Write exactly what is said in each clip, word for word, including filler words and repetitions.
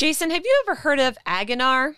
Jason, have you ever heard of Agonar?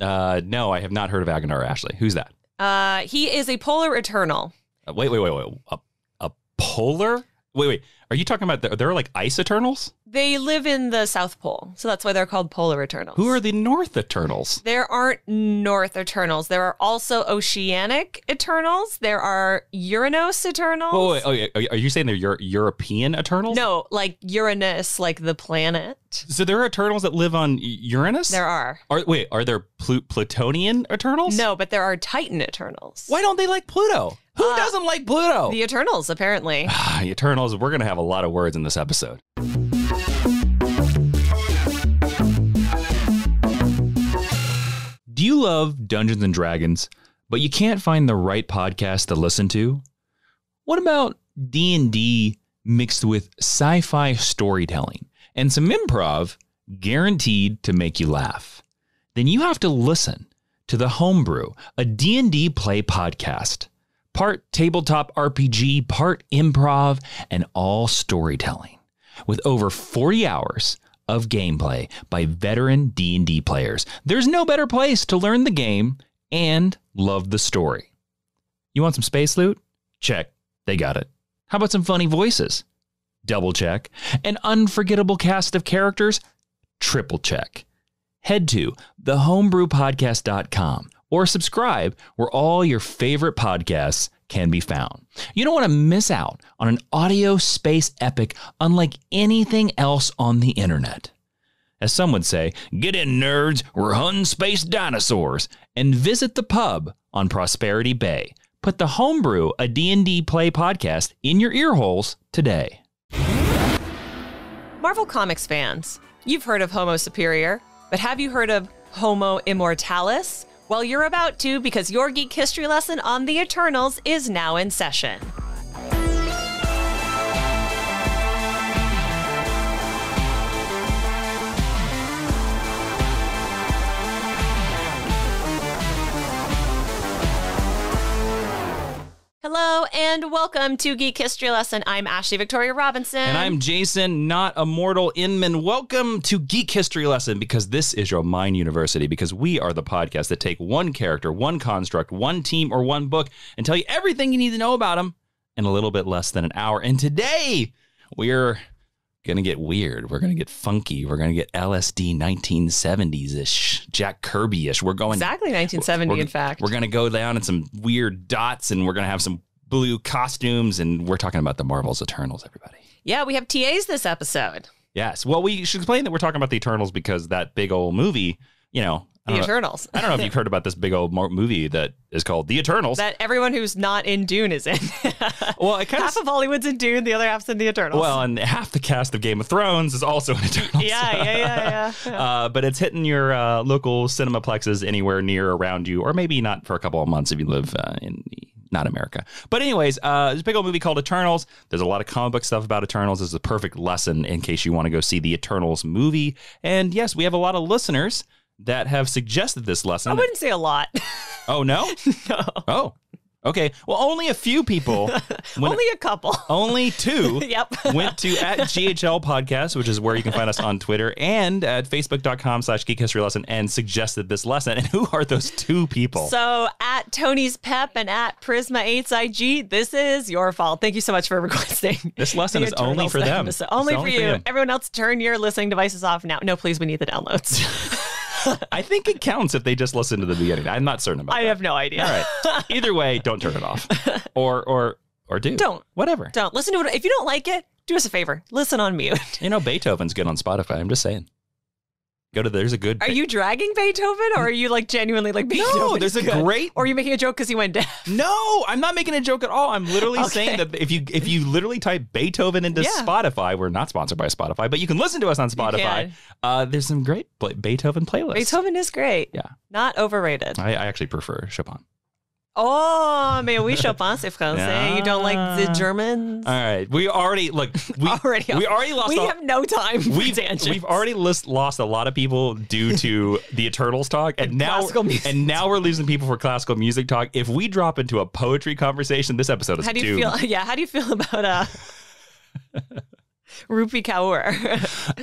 Uh, no, I have not heard of Agonar, Ashley. Who's that? Uh, he is a polar eternal. Uh, wait, wait, wait, wait. A, a polar? Wait, wait. Are you talking about, the, there are like ice eternals? They live in the South Pole, so that's why they're called polar eternals. Who are the North Eternals? There aren't North Eternals. There are also Oceanic Eternals. There are Uranos Eternals. Whoa, wait, wait, wait. Are you saying they're Euro- European Eternals? No, like Uranus, like the planet. So there are Eternals that live on Uranus? There are. Are wait, are there Pl- Plutonian Eternals? No, but there are Titan Eternals. Why don't they like Pluto? Who uh, doesn't like Pluto? The Eternals, apparently. The Eternals, we're going to have a lot of words in this episode. Do you love Dungeons and Dragons, but you can't find the right podcast to listen to? What about D and D mixed with sci-fi storytelling and some improv guaranteed to make you laugh? Then you have to listen to The Homebrew, a D and D play podcast. Part tabletop R P G, part improv, and all storytelling. With over forty hours of gameplay by veteran D and D players, there's no better place to learn the game and love the story. You want some space loot? Check, they got it. How about some funny voices? Double check. An unforgettable cast of characters? Triple check. Head to the homebrew podcast dot com. Or subscribe where all your favorite podcasts can be found. You don't want to miss out on an audio space epic unlike anything else on the internet. As some would say, get in nerds, we're hunting space dinosaurs, and visit the pub on Prosperity Bay. Put The Homebrew, a D and D play podcast, in your ear holes today. Marvel Comics fans, you've heard of Homo Superior, but have you heard of Homo Immortalis? Well, you're about to, because your geek history lesson on the Eternals is now in session. Hello and welcome to Geek History Lesson. I'm Ashley Victoria Robinson. And I'm Jason, not immortal Inman. Welcome to Geek History Lesson, because this is your Mind University, because we are the podcast that take one character, one construct, one team, or one book and tell you everything you need to know about them in a little bit less than an hour. And today we're going to get weird. We're going to get funky. We're going to get L S D nineteen seventies-ish, Jack Kirby-ish. We're going exactly nineteen seventy, we're, in fact. We're going to go down in some weird dots, and we're going to have some blue costumes, and we're talking about the Marvel's Eternals, everybody. Yeah, we have T As this episode. Yes. Well, we should explain that we're talking about the Eternals because that big old movie, you know, The Eternals. Know, I don't know if you've heard about this big old movie that is called The Eternals. That everyone who's not in Dune is in. Well, it kind half of, of Hollywood's in Dune, the other half's in The Eternals. Well, and half the cast of Game of Thrones is also in Eternals. Yeah, yeah, yeah, yeah. yeah. Uh, but it's hitting your uh, local cinemaplexes anywhere near around you, or maybe not for a couple of months if you live uh, in the not America. But anyways, uh, there's a big old movie called Eternals. There's a lot of comic book stuff about Eternals. This is a perfect lesson in case you want to go see the Eternals movie. And yes, we have a lot of listeners that have suggested this lesson. I wouldn't say a lot. Oh, no? No. Oh, okay. Well, only a few people. Only a couple. Only two. Yep. Went to at G H L Podcast, which is where you can find us on Twitter, and at facebook.com slash geek history lesson, and suggested this lesson. And who are those two people? So at Tony's Pep and at Prisma eight I G, this is your fault. Thank you so much for requesting. This lesson is only for them. Only, only for you. For you. Everyone else, turn your listening devices off now. No, please. We need the downloads. I think it counts if they just listen to the beginning. I'm not certain about I that. I have no idea. All right. Either way, don't turn it off. Or or or do. Don't. Whatever. Don't. Listen to it. If you don't like it, do us a favor. Listen on mute. You know, Beethoven's good on Spotify. I'm just saying. Go to there's a good. Are you dragging Beethoven, or are you like genuinely like Beethoven? No, there's a good. Great. Or are you making a joke because he went deaf? No, I'm not making a joke at all. I'm literally okay. saying that if you if you literally type Beethoven into yeah. Spotify, we're not sponsored by Spotify, but you can listen to us on Spotify. Uh, there's some great play- Beethoven playlists. Beethoven is great. Yeah, not overrated. I, I actually prefer Chopin. Oh, mais oui, Chopin, c'est français. Yeah. You don't like the Germans? All right. We already, look, we already, we already lost. We all, have no time for we've, tangents. We've already list, lost a lot of people due to the Eternals talk. And, and now, and now we're losing people for classical music talk. If we drop into a poetry conversation, this episode is how do you doomed. Feel? Yeah. How do you feel about uh, Rupi Kaur.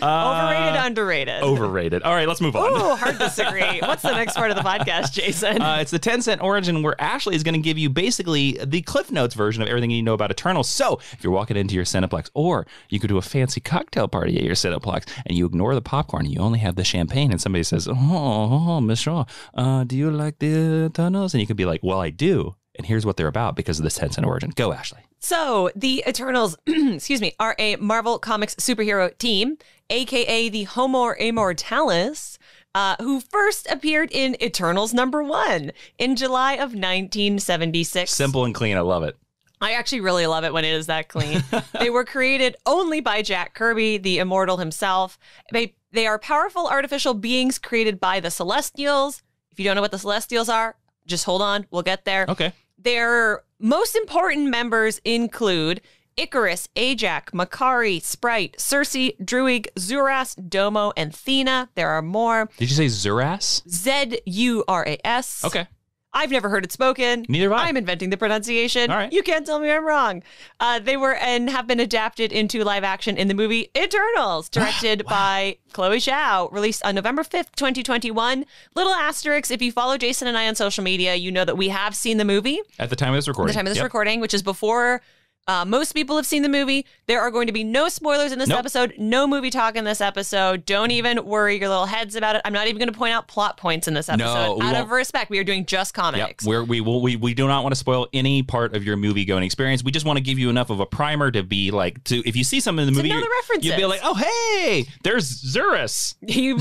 Uh, Overrated, underrated. Overrated. All right, let's move on. Ooh, hard to disagree. What's the next part of the podcast, Jason? Uh, it's the ten cent origin where Ashley is going to give you basically the Cliff Notes version of everything you know about Eternals. So if you're walking into your Cineplex, or you could do a fancy cocktail party at your Cineplex and you ignore the popcorn, you only have the champagne, and somebody says, oh, oh, oh Michelle, uh, do you like the Eternals? And you could be like, well, I do. And here's what they're about because of this ten cent origin. Go, Ashley. So the Eternals, excuse me, are a Marvel Comics superhero team, a k a the Homo Immortalis, uh, who first appeared in Eternals number one in July of nineteen seventy-six. Simple and clean. I love it. I actually really love it when it is that clean. They were created only by Jack Kirby, the immortal himself. They, they are powerful artificial beings created by the Celestials. If you don't know what the Celestials are, just hold on. We'll get there. Okay. Their most important members include Ikaris, Ajak, Makkari, Sprite, Cersei, Druig, Zuras, Domo, and Thena. There are more. Did you say Zuras? Z U R A S. Okay. I've never heard it spoken. Neither have I. I'm inventing the pronunciation. All right. You can't tell me I'm wrong. Uh, they were and have been adapted into live action in the movie Eternals, directed wow. by Chloe Zhao, released on November fifth, twenty twenty-one. Little asterisk, if you follow Jason and I on social media, you know that we have seen the movie. At the time of this recording. At the time of this yep. recording, which is before... Uh, most people have seen the movie. There are going to be no spoilers in this nope. episode, no movie talk in this episode. Don't even worry your little heads about it. I'm not even going to point out plot points in this episode. No, out of respect, we are doing just comics. Yep. We're, we, will, we we do not want to spoil any part of your movie-going experience. We just want to give you enough of a primer to be like, to if you see something in the movie, to know the references. You'll be like, oh, hey, there's Zuras. You,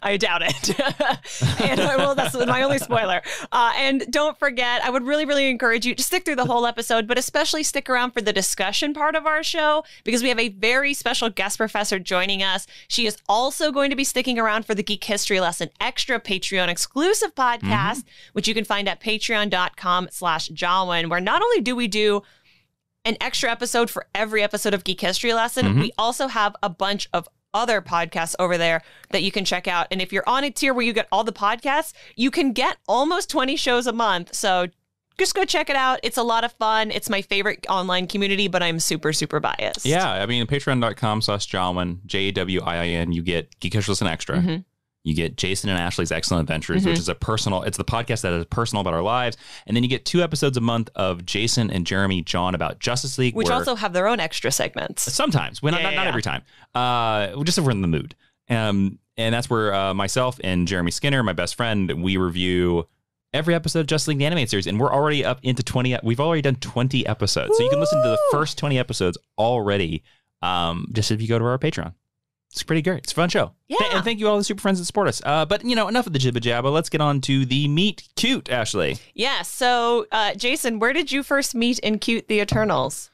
I doubt it. and I will, that's my only spoiler. Uh, and don't forget, I would really, really encourage you to stick through the whole episode, but especially stick around for the discussion part of our show because we have a very special guest professor joining us. She is also going to be sticking around for the Geek History Lesson Extra Patreon exclusive podcast, mm-hmm. which you can find at patreon dot com slash Jawin, where not only do we do an extra episode for every episode of Geek History Lesson, mm-hmm. we also have a bunch of other podcasts over there that you can check out. And if you're on a tier where you get all the podcasts, you can get almost twenty shows a month. So just go check it out. It's a lot of fun. It's my favorite online community, but I'm super, super biased. Yeah, I mean, patreon dot com slash Jawin, J A W I I N, you get Geek History Lesson Extra. Mm-hmm. You get Jason and Ashley's Excellent Adventures, mm-hmm. which is a personal, it's the podcast that is personal about our lives. And then you get two episodes a month of Jason and Jeremy John about Justice League. Which also have their own extra segments. Sometimes. Well, yeah, not, yeah, not yeah. every time. Uh, just if we're in the mood. Um, and that's where uh, myself and Jeremy Skinner, my best friend, we review every episode of Justice League the Animated Series, and we're already up into twenty. We've already done twenty episodes. Woo! So you can listen to the first twenty episodes already, um, just if you go to our Patreon. It's pretty great. It's a fun show. Yeah. Th and thank you all the super friends that support us. Uh, but, you know, enough of the jibba jabba. Let's get on to the meet cute, Ashley. Yeah. So, uh, Jason, where did you first meet and cute the Eternals?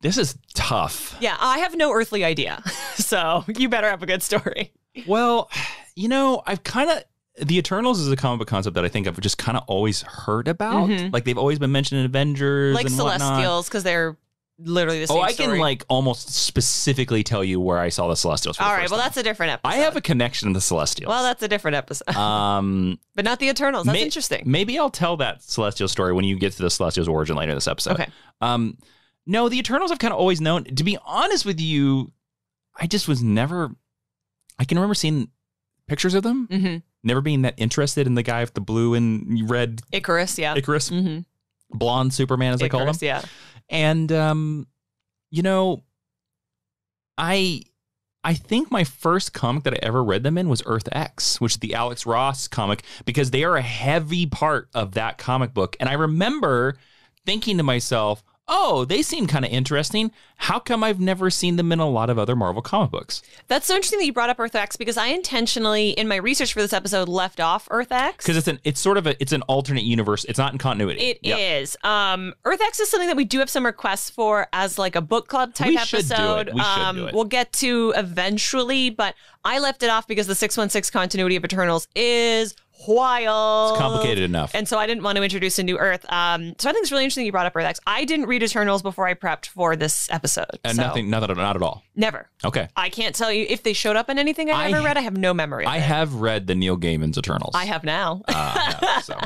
This is tough. Yeah. I have no earthly idea. So you better have a good story. Well, you know, I've kind of... The Eternals is a comic book concept that I think I've just kind of always heard about. Mm-hmm. Like, they've always been mentioned in Avengers, like and Celestials, because they're literally the same. Oh, I story. Can like almost specifically tell you where I saw the Celestials. For All the right, first well, time. That's a different episode. I have a connection to the Celestials. Well, that's a different episode. Um, but not the Eternals. That's may, interesting. Maybe I'll tell that Celestial story when you get to the Celestials origin later in this episode. Okay. Um, no, the Eternals I've kind of always known. To be honest with you, I just was never. I can remember seeing pictures of them. Mm-hmm. Never being that interested in the guy with the blue and red. Ikaris, yeah. Ikaris. Mm-hmm. Blonde Superman, as Ikaris, they call him. yeah. And, um, you know, I I think my first comic that I ever read them in was Earth X, which is the Alex Ross comic, because they are a heavy part of that comic book. And I remember thinking to myself, oh, they seem kind of interesting. How come I've never seen them in a lot of other Marvel comic books? That's so interesting that you brought up Earth X, because I intentionally, in my research for this episode, left off Earth X. Because it's an it's sort of a it's an alternate universe. It's not in continuity. It yep. is. Um, Earth X is something that we do have some requests for as like a book club type we episode. Should do it. We um, should do it. We'll get to eventually, but I left it off because the six one six continuity of Eternals is while. It's complicated enough. And so I didn't want to introduce a new Earth. Um, so I think it's really interesting you brought up Earth X. I didn't read Eternals before I prepped for this episode. And so. nothing, not, not at all. Never. Okay. I can't tell you if they showed up in anything I, I ever read. I have no memory of I it. have read the Neil Gaiman's Eternals. I have now. Uh, I have, so.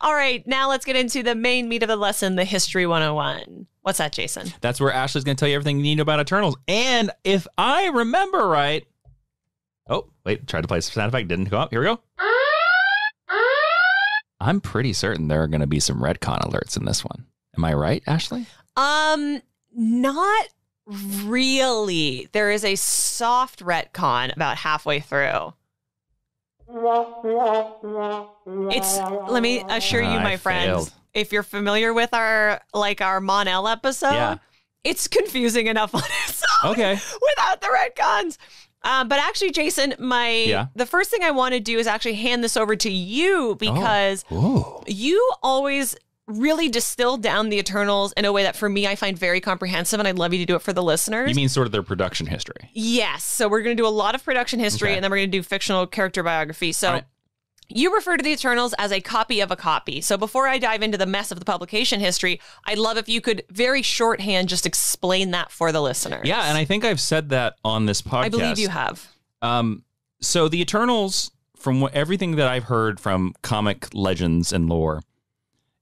All right. Now let's get into the main meat of the lesson, the History one oh one. What's that, Jason? That's where Ashley's going to tell you everything you need about Eternals. And if I remember right, oh, wait, tried to play some sound effect, didn't go up. Here we go. I'm pretty certain there are going to be some retcon alerts in this one. Am I right, Ashley? Um, not really. There is a soft retcon about halfway through. It's, let me assure you, my friends, if you're familiar with our, like our Mon-El episode, yeah. it's confusing enough on its own okay. without the retcons. Um, but actually, Jason, my yeah. the first thing I want to do is actually hand this over to you because oh. you always really distill down the Eternals in a way that, for me, I find very comprehensive, and I'd love you to do it for the listeners. You mean sort of their production history? Yes. So we're going to do a lot of production history, okay. and then we're going to do fictional character biography. So right. you refer to the Eternals as a copy of a copy. So before I dive into the mess of the publication history, I'd love if you could very shorthand just explain that for the listeners. Yeah, and I think I've said that on this podcast. I believe you have. Um, so the Eternals, from what, everything that I've heard from comic legends and lore,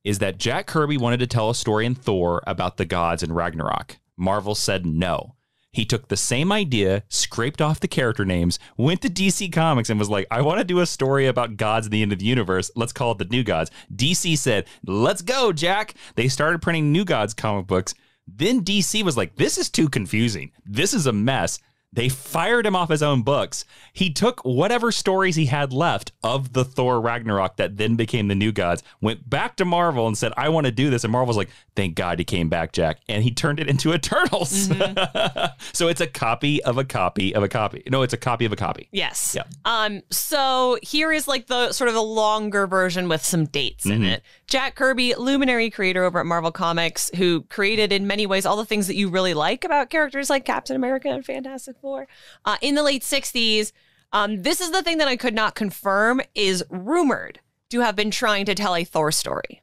is that Jack Kirby wanted to tell a story in Thor about the gods in Ragnarok. Marvel said no. He took the same idea, scraped off the character names, went to D C Comics and was like, I want to do a story about gods at the end of the universe. Let's call it the New Gods. D C said, let's go, Jack. They started printing New Gods comic books. Then D C was like, this is too confusing. This is a mess. They fired him off his own books. He took whatever stories he had left of the Thor Ragnarok that then became the New Gods, went back to Marvel and said, I want to do this. And Marvel's like, thank God he came back, Jack. And he turned it into Eternals. Mm-hmm. So it's a copy of a copy of a copy. No, it's a copy of a copy. Yes. Yeah. Um. So here is like the sort of the longer version with some dates mm-hmm. in it. Jack Kirby, luminary creator over at Marvel Comics, who created in many ways all the things that you really like about characters like Captain America and Fantastic Four. Uh, in the late sixties, um, this is the thing that I could not confirm is rumored to have been trying to tell a Thor story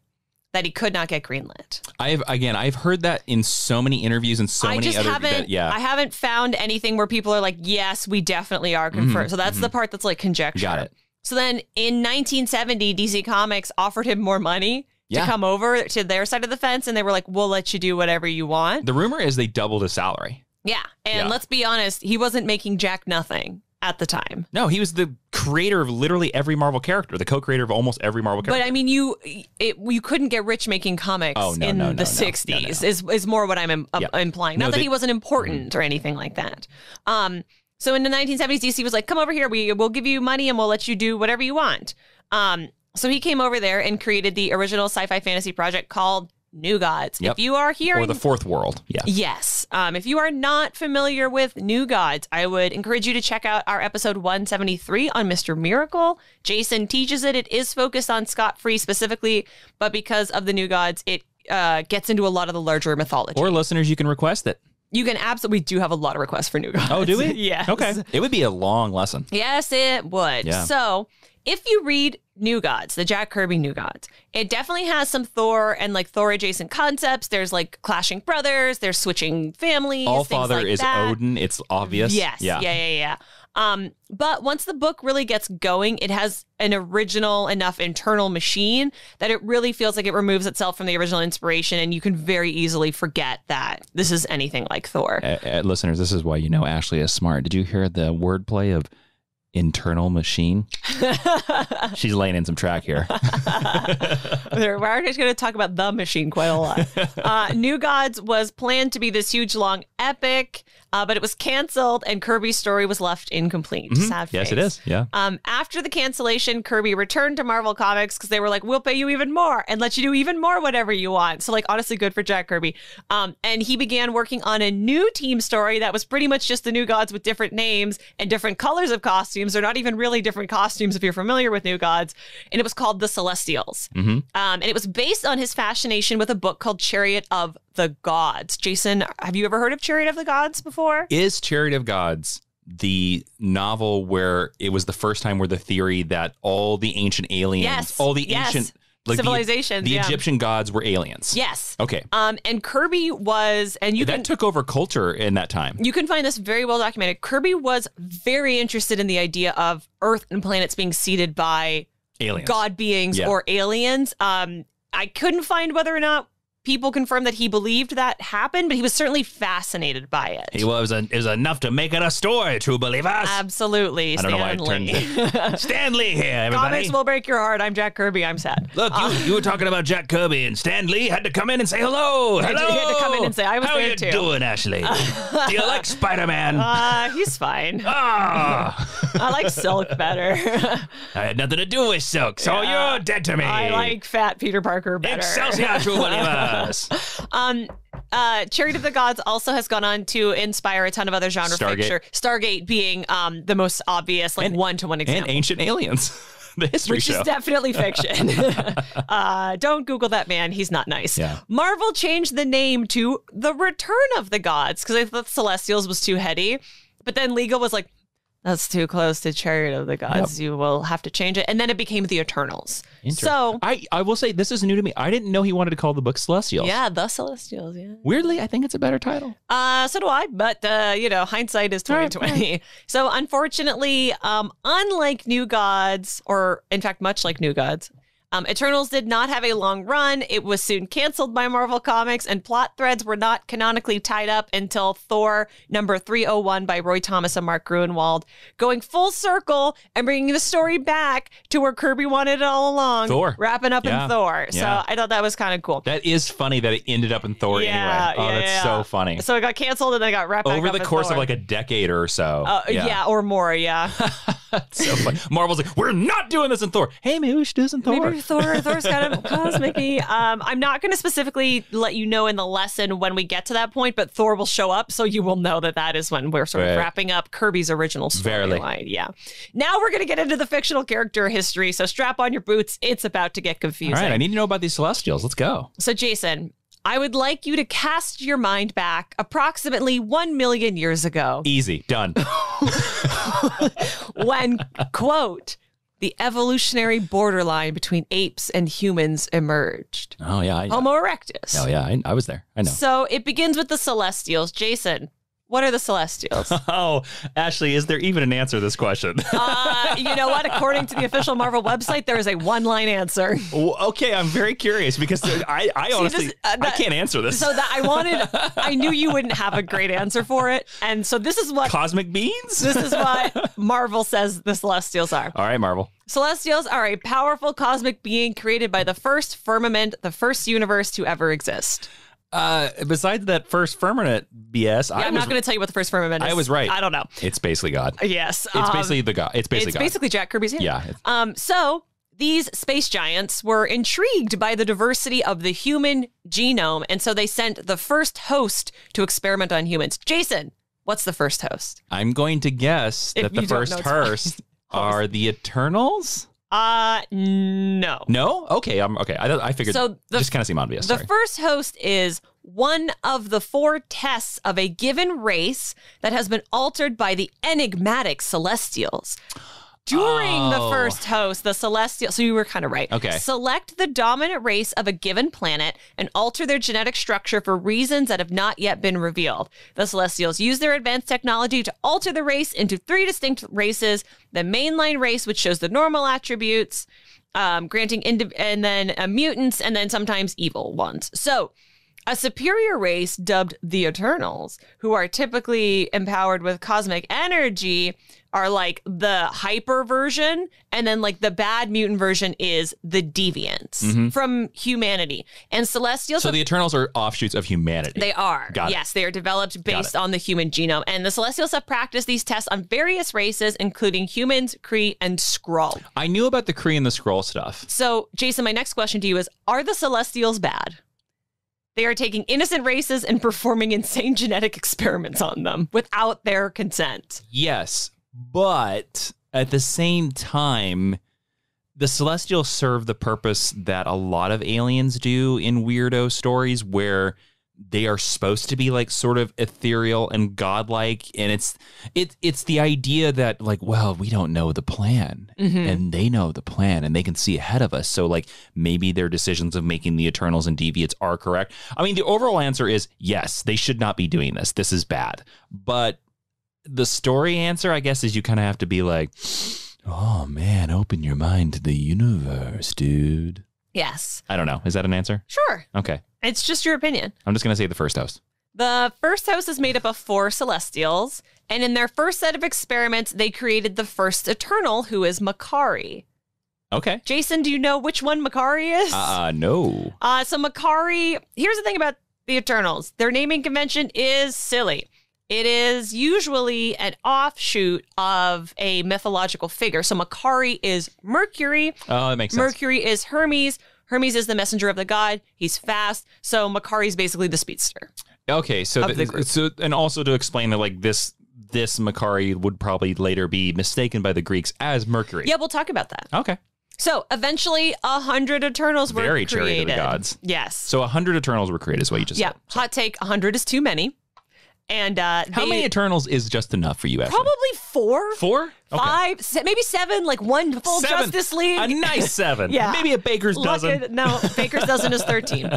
that he could not get greenlit. I've again, I've heard that in so many interviews and so I many just other. Haven't, that, yeah, I haven't found anything where people are like, "Yes, we definitely are confirmed." Mm-hmm, so that's mm-hmm. the part that's like conjecture. Got it. So then in nineteen seventy, D C Comics offered him more money yeah. to come over to their side of the fence. And they were like, we'll let you do whatever you want. The rumor is they doubled his salary. Yeah. And yeah. let's be honest, he wasn't making Jack nothing at the time. No, he was the creator of literally every Marvel character, the co-creator of almost every Marvel character. But I mean, you it, you couldn't get rich making comics oh, no, in no, no, the no, sixties no, no. is, is more what I'm im yeah. implying. No, Not that they, he wasn't important mm-hmm. or anything like that. Um So in the nineteen seventies, D C was like, come over here. We, we'll give you money and we'll let you do whatever you want. Um, so he came over there and created the original sci-fi fantasy project called New Gods. Yep. If you are here. Or the Fourth World. Yeah. Yes. Um, if you are not familiar with New Gods, I would encourage you to check out our episode one seventy-three on Mister Miracle. Jason teaches it. It is focused on Scott Free specifically, but because of the New Gods, it uh, gets into a lot of the larger mythology. Or listeners, you can request it. You can absolutely, we do have a lot of requests for New Gods. Oh, do we? Yes. Okay. It would be a long lesson. Yes, it would. Yeah. So if you read New Gods, the Jack Kirby New Gods, it definitely has some Thor and like Thor adjacent concepts. There's like clashing brothers. There's switching families. All Father like is that. Odin. It's obvious. Yes. Yeah. Yeah. Yeah. yeah. Um, but once the book really gets going, it has an original enough internal machine that it really feels like it removes itself from the original inspiration. And you can very easily forget that this is anything like Thor. Uh, uh, listeners, this is why, you know, Ashley is smart. Did you hear the wordplay of internal machine? She's laying in some track here. We're just going to talk about the machine quite a lot. Uh, New Gods was planned to be this huge, long epic, uh, but it was canceled and Kirby's story was left incomplete. Mm-hmm. Sad face. Yes, it is. Yeah. Um, after the cancellation, Kirby returned to Marvel Comics because they were like, we'll pay you even more and let you do even more whatever you want. So like, honestly, good for Jack Kirby. Um, and he began working on a new team story that was pretty much just the New Gods with different names and different colors of costumes. They're not even really different costumes if you're familiar with New Gods. And it was called The Celestials. Mm-hmm. um, and it was based on his fascination with a book called Chariot of the Gods. Jason, have you ever heard of Chariot of the Gods before? Is Chariot of Gods the novel where it was the first time where the theory that all the ancient aliens, yes. all the yes. ancient like civilizations, the, the yeah. Egyptian gods were aliens. Yes. Okay. Um, and Kirby was, and you that can, took over culture in that time. You can find this very well documented. Kirby was very interested in the idea of Earth and planets being seeded by aliens, god beings yeah. or aliens. Um, I couldn't find whether or not people confirmed that he believed that happened, but he was certainly fascinated by it. He was, it was enough to make it a story, true believers. Absolutely, I don't Stanley. know why I turned to Stan Lee here, everybody. Comics will break your heart. I'm Jack Kirby. I'm sad. Look, you, uh, you were talking about Jack Kirby, and Stan Lee had to come in and say hello. Hello. He had to come in and say, I was How there too. How are you too. doing, Ashley? Do you like Spider-Man? Uh, he's fine. Oh. I like Silk better. I had nothing to do with Silk, so yeah. you're dead to me. I like fat Peter Parker better. Excelsior, true believers. um, uh, Chariot of the Gods also has gone on to inspire a ton of other genre Stargate. Picture. Stargate being um, the most obvious, like one-to-one example. And Ancient Aliens, the history Which show. Which is definitely fiction. uh, don't Google that man. He's not nice. Yeah. Marvel changed the name to The Return of the Gods because they thought Celestials was too heady. But then Lego was like, that's too close to Chariot of the Gods. Yep. You will have to change it. And then it became the Eternals. So I, I will say this is new to me. I didn't know he wanted to call the book Celestials. Yeah, the Celestials. Yeah. Weirdly, I think it's a better title. Uh, so do I. But uh, you know, hindsight is twenty twenty. Right. So unfortunately, um, unlike New Gods, or in fact, much like New Gods, um, Eternals did not have a long run. It was soon canceled by Marvel Comics, and plot threads were not canonically tied up until Thor number three oh one by Roy Thomas and Mark Gruenwald, going full circle and bringing the story back to where Kirby wanted it all along. Thor. Wrapping up yeah. in Thor. Yeah. So I thought that was kind of cool. That is funny that it ended up in Thor yeah, anyway. Oh, yeah, that's yeah. so funny. So it got canceled and then it got wrapped Over back up Over the course Thor. of like a decade or so. Uh, yeah. yeah, or more, yeah. So funny. Marvel's like, we're not doing this in Thor. Hey, maybe we should do this in Thor. Maybe Thor, Thor's kind of cosmic-y. Um, I'm not going to specifically let you know in the lesson when we get to that point, but Thor will show up, so you will know that that is when we're sort of right. wrapping up Kirby's original storyline. Yeah. Now we're going to get into the fictional character history, so strap on your boots. It's about to get confusing. All right, I need to know about these Celestials. Let's go. So, Jason, I would like you to cast your mind back approximately one million years ago. Easy. Done. When, quote, the evolutionary borderline between apes and humans emerged. Oh, yeah. I, Homo erectus. Oh, yeah. I, I was there. I know. So it begins with the Celestials. Jason, what are the Celestials? Oh, Ashley, is there even an answer to this question? uh, you know what? According to the official Marvel website, there is a one-line answer. Okay, I'm very curious because I, I honestly, See, this, uh, that, I can't answer this. So that I wanted, I knew you wouldn't have a great answer for it. And so this is what- Cosmic beans? This is what Marvel says the Celestials are. All right, Marvel. Celestials are a powerful cosmic being created by the first firmament, the first universe to ever exist. Uh, besides that first firmament B S, yeah, I I'm was, not going to tell you what the first firmament is. I was right. I don't know. It's basically God. Yes. It's um, basically the God. It's basically it's God. It's basically Jack Kirby's hand. Yeah. Um, so these space giants were intrigued by the diversity of the human genome, and so they sent the first host to experiment on humans. Jason, what's the first host? I'm going to guess if that the first host are the Eternals? Uh, no. No? Okay, I'm okay. I, I figured, so the, just kind of seem obvious. The sorry. first host is one of the four tests of a given race that has been altered by the enigmatic Celestials. During oh. the first host, the Celestial, so you were kind of right. Okay. Select the dominant race of a given planet and alter their genetic structure for reasons that have not yet been revealed. The Celestials use their advanced technology to alter the race into three distinct races. The mainline race, which shows the normal attributes, um, granting, and then uh, mutants, and then sometimes evil ones. So a superior race dubbed the Eternals, who are typically empowered with cosmic energy, are like the hyper version. And then like the bad mutant version is the deviants mm-hmm. from humanity. And Celestials- So have, the Eternals are offshoots of humanity. They are. Got yes, it. They are developed based on the human genome. And the Celestials have practiced these tests on various races, including humans, Kree, and Skrull. I knew about the Kree and the Skrull stuff. So Jason, my next question to you is, are the Celestials bad? They are taking innocent races and performing insane genetic experiments on them without their consent. Yes, but at the same time, the Celestials serve the purpose that a lot of aliens do in weirdo stories where they are supposed to be like sort of ethereal and godlike, and it's it it's the idea that like, well, we don't know the plan, mm-hmm. and they know the plan, and they can see ahead of us. So like maybe their decisions of making the Eternals and Deviants are correct. I mean, the overall answer is yes, they should not be doing this. This is bad. But the story answer, I guess, is you kind of have to be like, oh man, open your mind to the universe, dude. Yes. I don't know. Is that an answer? Sure. Okay. It's just your opinion. I'm just going to say the first house. The first house is made up of four Celestials. And in their first set of experiments, they created the first Eternal, who is Makkari. Okay. Jason, do you know which one Makkari is? Uh, no. Uh, so Makkari, here's the thing about the Eternals. Their naming convention is silly. It is usually an offshoot of a mythological figure. So Makkari is Mercury. Oh, that makes sense. Mercury is Hermes. Hermes is the messenger of the god. He's fast. So Makkari is basically the speedster. Okay, so the, so and also to explain that like this this Makkari would probably later be mistaken by the Greeks as Mercury. Yeah, we'll talk about that. Okay. So eventually, a hundred Eternals were Very created. Very Chariot of the Gods. Yes. So a hundred Eternals were created is what you just yeah. said. Yeah. So. Hot take: a hundred is too many. And uh, how they, many Eternals is just enough for you, Ashley? Probably four, four, five, okay. se maybe seven. Like one full seven. Justice League, a nice seven. Yeah, maybe a baker's Luck dozen. It, no, baker's dozen is thirteen.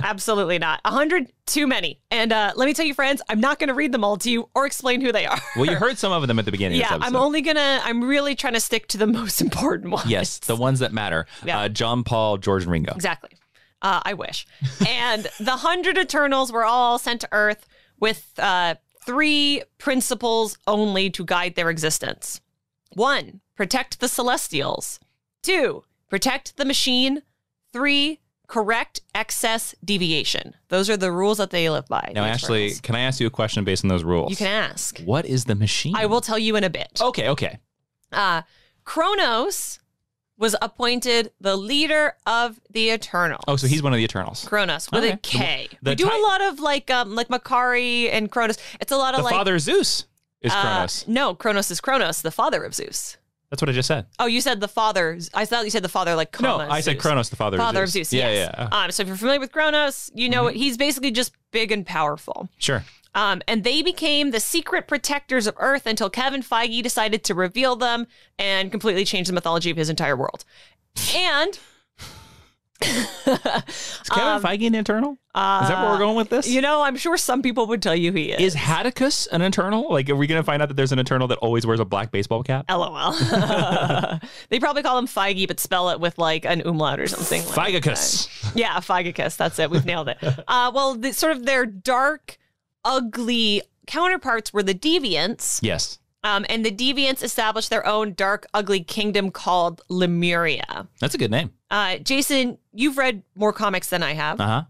Absolutely not. A hundred, too many. And uh, let me tell you, friends, I'm not going to read them all to you or explain who they are. Well, you heard some of them at the beginning. Yeah, of this I'm only gonna. I'm really trying to stick to the most important ones. Yes, the ones that matter. Yeah. Uh, John, Paul, George, and Ringo. Exactly. Uh, I wish. And the hundred Eternals were all sent to Earth with uh, three principles only to guide their existence. One, protect the Celestials. Two, protect the machine. Three, correct excess deviation. Those are the rules that they live by. Now, Ashley, Eternals. Can I ask you a question based on those rules? You can ask. What is the machine? I will tell you in a bit. Okay, okay. Uh, Kronos was appointed the leader of the Eternals. Oh, so he's one of the Eternals. Kronos with okay. a K. The, the we do a lot of like um like Makkari and Kronos. It's a lot of the like the father of Zeus is Kronos. Uh, no, Kronos is Kronos, the father of Zeus. That's what I just said. Oh, you said the father. I thought you said the father like Kronos. No, I Zeus. said Kronos, the father, father of Zeus. Father of Zeus. Yeah, yes. yeah. Um, so if you're familiar with Kronos, you know mm-hmm. he's basically just big and powerful. Sure. Um, and they became the secret protectors of Earth until Kevin Feige decided to reveal them and completely change the mythology of his entire world. And is Kevin um, Feige an Eternal? Uh, is that where we're going with this? You know, I'm sure some people would tell you he is. Is Hatticus an Eternal? Like, are we going to find out that there's an Eternal that always wears a black baseball cap? LOL. They probably call him Feige, but spell it with like an umlaut or something. Feigicus. Like yeah, Feigicus. That's it. We've nailed it. Uh, well, the, sort of their dark, ugly counterparts were the Deviants. Yes. Um, and the Deviants established their own dark, ugly kingdom called Lemuria. That's a good name. Uh, Jason, you've read more comics than I have. Uh-huh.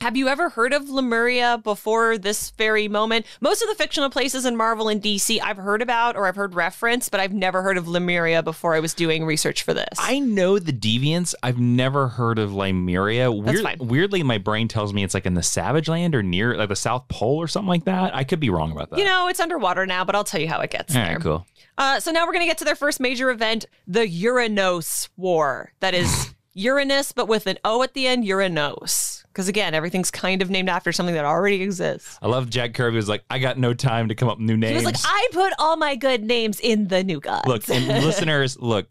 Have you ever heard of Lemuria before this very moment? Most of the fictional places in Marvel and D C I've heard about or I've heard referenced, but I've never heard of Lemuria before I was doing research for this. I know the Deviants. I've never heard of Lemuria. Weird, That's fine. Weirdly, my brain tells me it's like in the Savage Land or near like the South Pole or something like that. I could be wrong about that. You know, it's underwater now, but I'll tell you how it gets All there. All right, cool. Uh, so now we're going to get to their first major event, the Uranos War. That is Uranus, but with an O at the end, Uranos. Because, again, everything's kind of named after something that already exists. I love Jack Kirby was like, I got no time to come up with new names. He was like, I put all my good names in the new gods. Look, and listeners, look,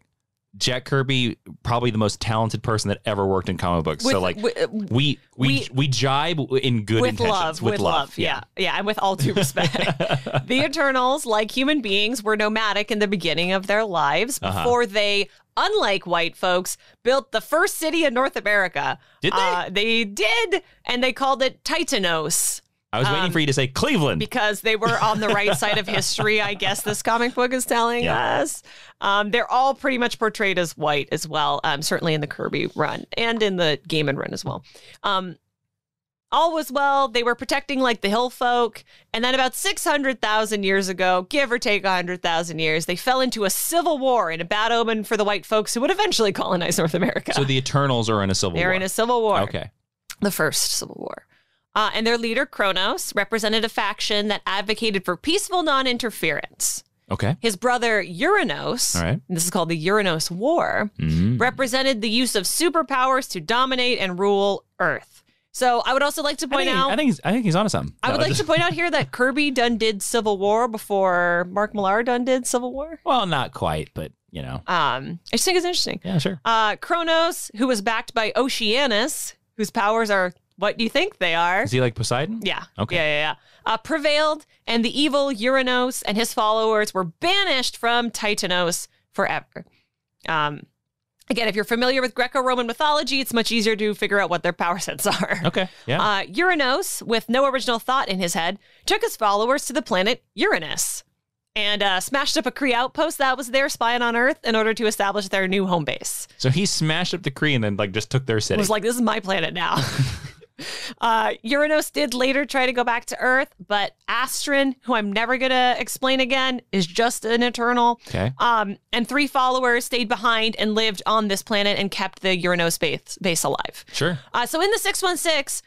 Jack Kirby, probably the most talented person that ever worked in comic books. With, so, like, we we, we we we jibe in good with intentions. Love, with, with love. With love, yeah. Yeah, yeah, and with all due respect. The Eternals, like human beings, were nomadic in the beginning of their lives before uh-huh. they... unlike white folks, built the first city in North America. Did they? Uh, they did, and they called it Titanos. I was um, waiting for you to say Cleveland. Because they were on the right side of history, I guess this comic book is telling yeah. us. Um, they're all pretty much portrayed as white as well, um, certainly in the Kirby run and in the Gaiman run as well. Um, all was well. They were protecting like the hill folk. And then about six hundred thousand years ago, give or take one hundred thousand years, they fell into a civil war and a bad omen for the white folks who would eventually colonize North America. So the Eternals are in a civil They're war. They're in a civil war. Okay. The first civil war. Uh, and their leader, Kronos, represented a faction that advocated for peaceful non-interference. Okay. His brother, Uranos, all right. and this is called the Uranos War, mm-hmm. represented the use of superpowers to dominate and rule Earth. So I would also like to point I think, out. I think he's, I think he's onto something. I no, would like just... to point out here that Kirby done did Civil War before Mark Millar done did Civil War. Well, not quite, but you know. Um, I just think it's interesting. Yeah, sure. Uh, Kronos, who was backed by Oceanus, whose powers are what you think they are. Is he like Poseidon? Yeah. Okay. Yeah, yeah, yeah. Uh, prevailed, and the evil Uranos and his followers were banished from Titanos forever. Um. Again, if you're familiar with Greco-Roman mythology, it's much easier to figure out what their power sets are. Okay, yeah. Uh, Uranos, with no original thought in his head, took his followers to the planet Uranus and uh, smashed up a Kree outpost that was there spying on Earth in order to establish their new home base. So he smashed up the Kree and then like just took their city. He was like, this is my planet now. uh, Uranos did later try to go back to Earth, but Astron, who I'm never going to explain again, is just an Eternal. Okay. Um, and three followers stayed behind and lived on this planet and kept the Uranos base, base alive. Sure. Uh, so in the six one six,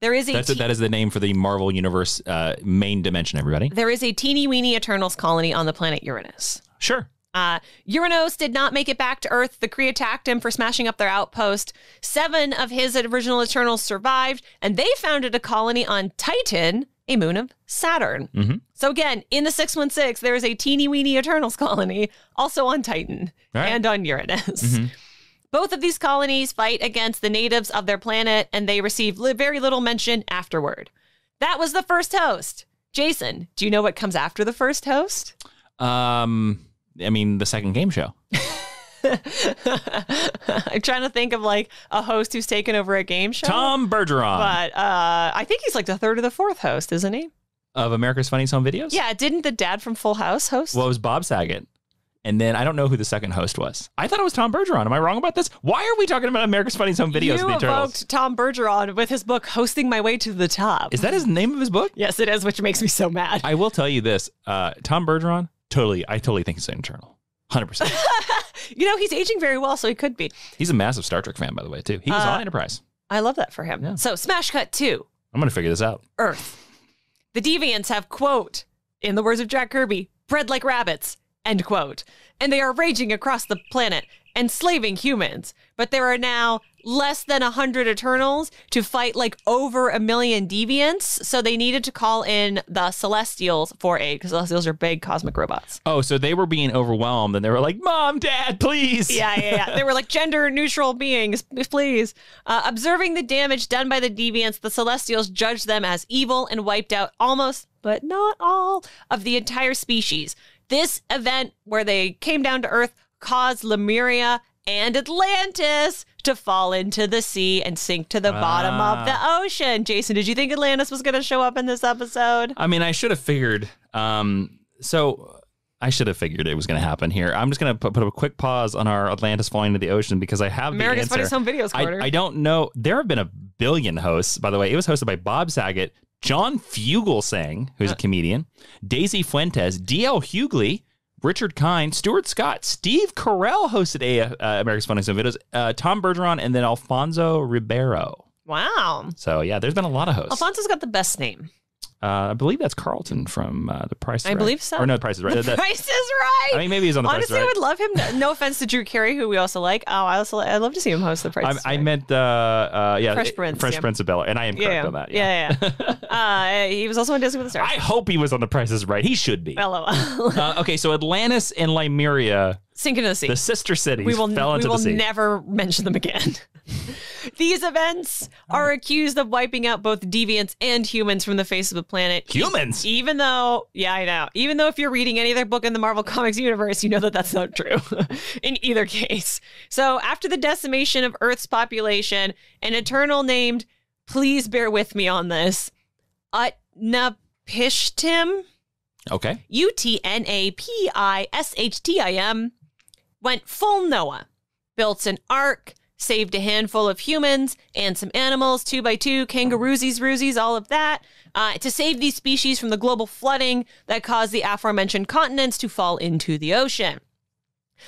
there is a... That's a that is the name for the Marvel Universe uh, main dimension, everybody. There is a teeny-weeny Eternals colony on the planet Uranus. Sure. Uh, Uranos did not make it back to Earth. The Kree attacked him for smashing up their outpost. Seven of his original Eternals survived, and they founded a colony on Titan, a moon of Saturn. Mm-hmm. So again, in the six one six, there is a teeny-weeny Eternals colony, also on Titan right. and on Uranus. Mm-hmm. Both of these colonies fight against the natives of their planet, and they receive li- very little mention afterward. That was the first host. Jason, do you know what comes after the first host? Um... I mean, the second game show. I'm trying to think of like a host who's taken over a game show. Tom Bergeron. But uh, I think he's like the third or the fourth host, isn't he? Of America's Funniest Home Videos? Yeah. Didn't the dad from Full House host? Well, it was Bob Saget. And then I don't know who the second host was. I thought it was Tom Bergeron. Am I wrong about this? Why are we talking about America's Funniest Home Videos in the Eternals? You evoked Tom Bergeron with his book, Hosting My Way to the Top. Is that his name of his book? Yes, it is, which makes me so mad. I will tell you this. Uh, Tom Bergeron. Totally, I totally think he's an Eternal, one hundred percent. You know, he's aging very well, so he could be. He's a massive Star Trek fan, by the way, too. He was uh, on Enterprise. I love that for him. Yeah. So, smash cut two. I'm going to figure this out. Earth. The Deviants have, quote, in the words of Jack Kirby, bred like rabbits, end quote. And they are raging across the planet, enslaving humans. But there are now less than one hundred Eternals to fight like over a million Deviants. So they needed to call in the Celestials for aid because Celestials are big cosmic robots. Oh, so they were being overwhelmed and they were like, Mom, Dad, please. Yeah, yeah, yeah. They were like gender neutral beings, please. Uh, observing the damage done by the Deviants, the Celestials judged them as evil and wiped out almost, but not all, of the entire species. This event where they came down to Earth caused Lemuria and Atlantis to fall into the sea and sink to the uh, bottom of the ocean. Jason, did you think Atlantis was going to show up in this episode? I mean, I should have figured. Um, so I should have figured it was going to happen here. I'm just going to put, put a quick pause on our Atlantis falling into the ocean because I have America's the answer. America's Funniest Home Videos Corner. I, I don't know. There have been a billion hosts, by the way. It was hosted by Bob Saget, John Fugelsang, who's uh, a comedian, Daisy Fuentes, D L. Hughley, Richard Kind, Stuart Scott, Steve Carell hosted a, uh, America's Funniest Home Videos, uh, Tom Bergeron, and then Alfonso Ribeiro. Wow. So, yeah, there's been a lot of hosts. Alfonso's got the best name. Uh, I believe that's Carlton from uh, The Price is Right. I believe so. Or no, The Price is Right. The, the Price is Right. I mean, maybe he's on The Honestly, Price is Right. Honestly, I would love him. To, no offense to Drew Carey, who we also like. Oh, I also I'd love to see him host The Price I'm, is Right. I meant uh, uh, yeah, Fresh Prince. Fresh yeah. Prince of Bel-Air. And I am correct yeah, yeah. on that. Yeah, yeah. yeah. uh, he was also on Dancing with the Stars. I hope he was on The Price is Right. He should be. L O L. uh, okay, so Atlantis and Lemuria. Sink into the sea. The sister cities we will, fell into the sea. We will never mention them again. These events are accused of wiping out both Deviants and humans from the face of the planet. Humans? Even though, yeah, I know. Even though if you're reading any other book in the Marvel Comics universe, you know that that's not true in either case. So after the decimation of Earth's population, an Eternal named, please bear with me on this, Utnapishtim. Okay. U T N A P I S H T I M. Went full Noah, built an ark, saved a handful of humans and some animals, two by two, kangaroosies, roozies, all of that, uh, to save these species from the global flooding that caused the aforementioned continents to fall into the ocean.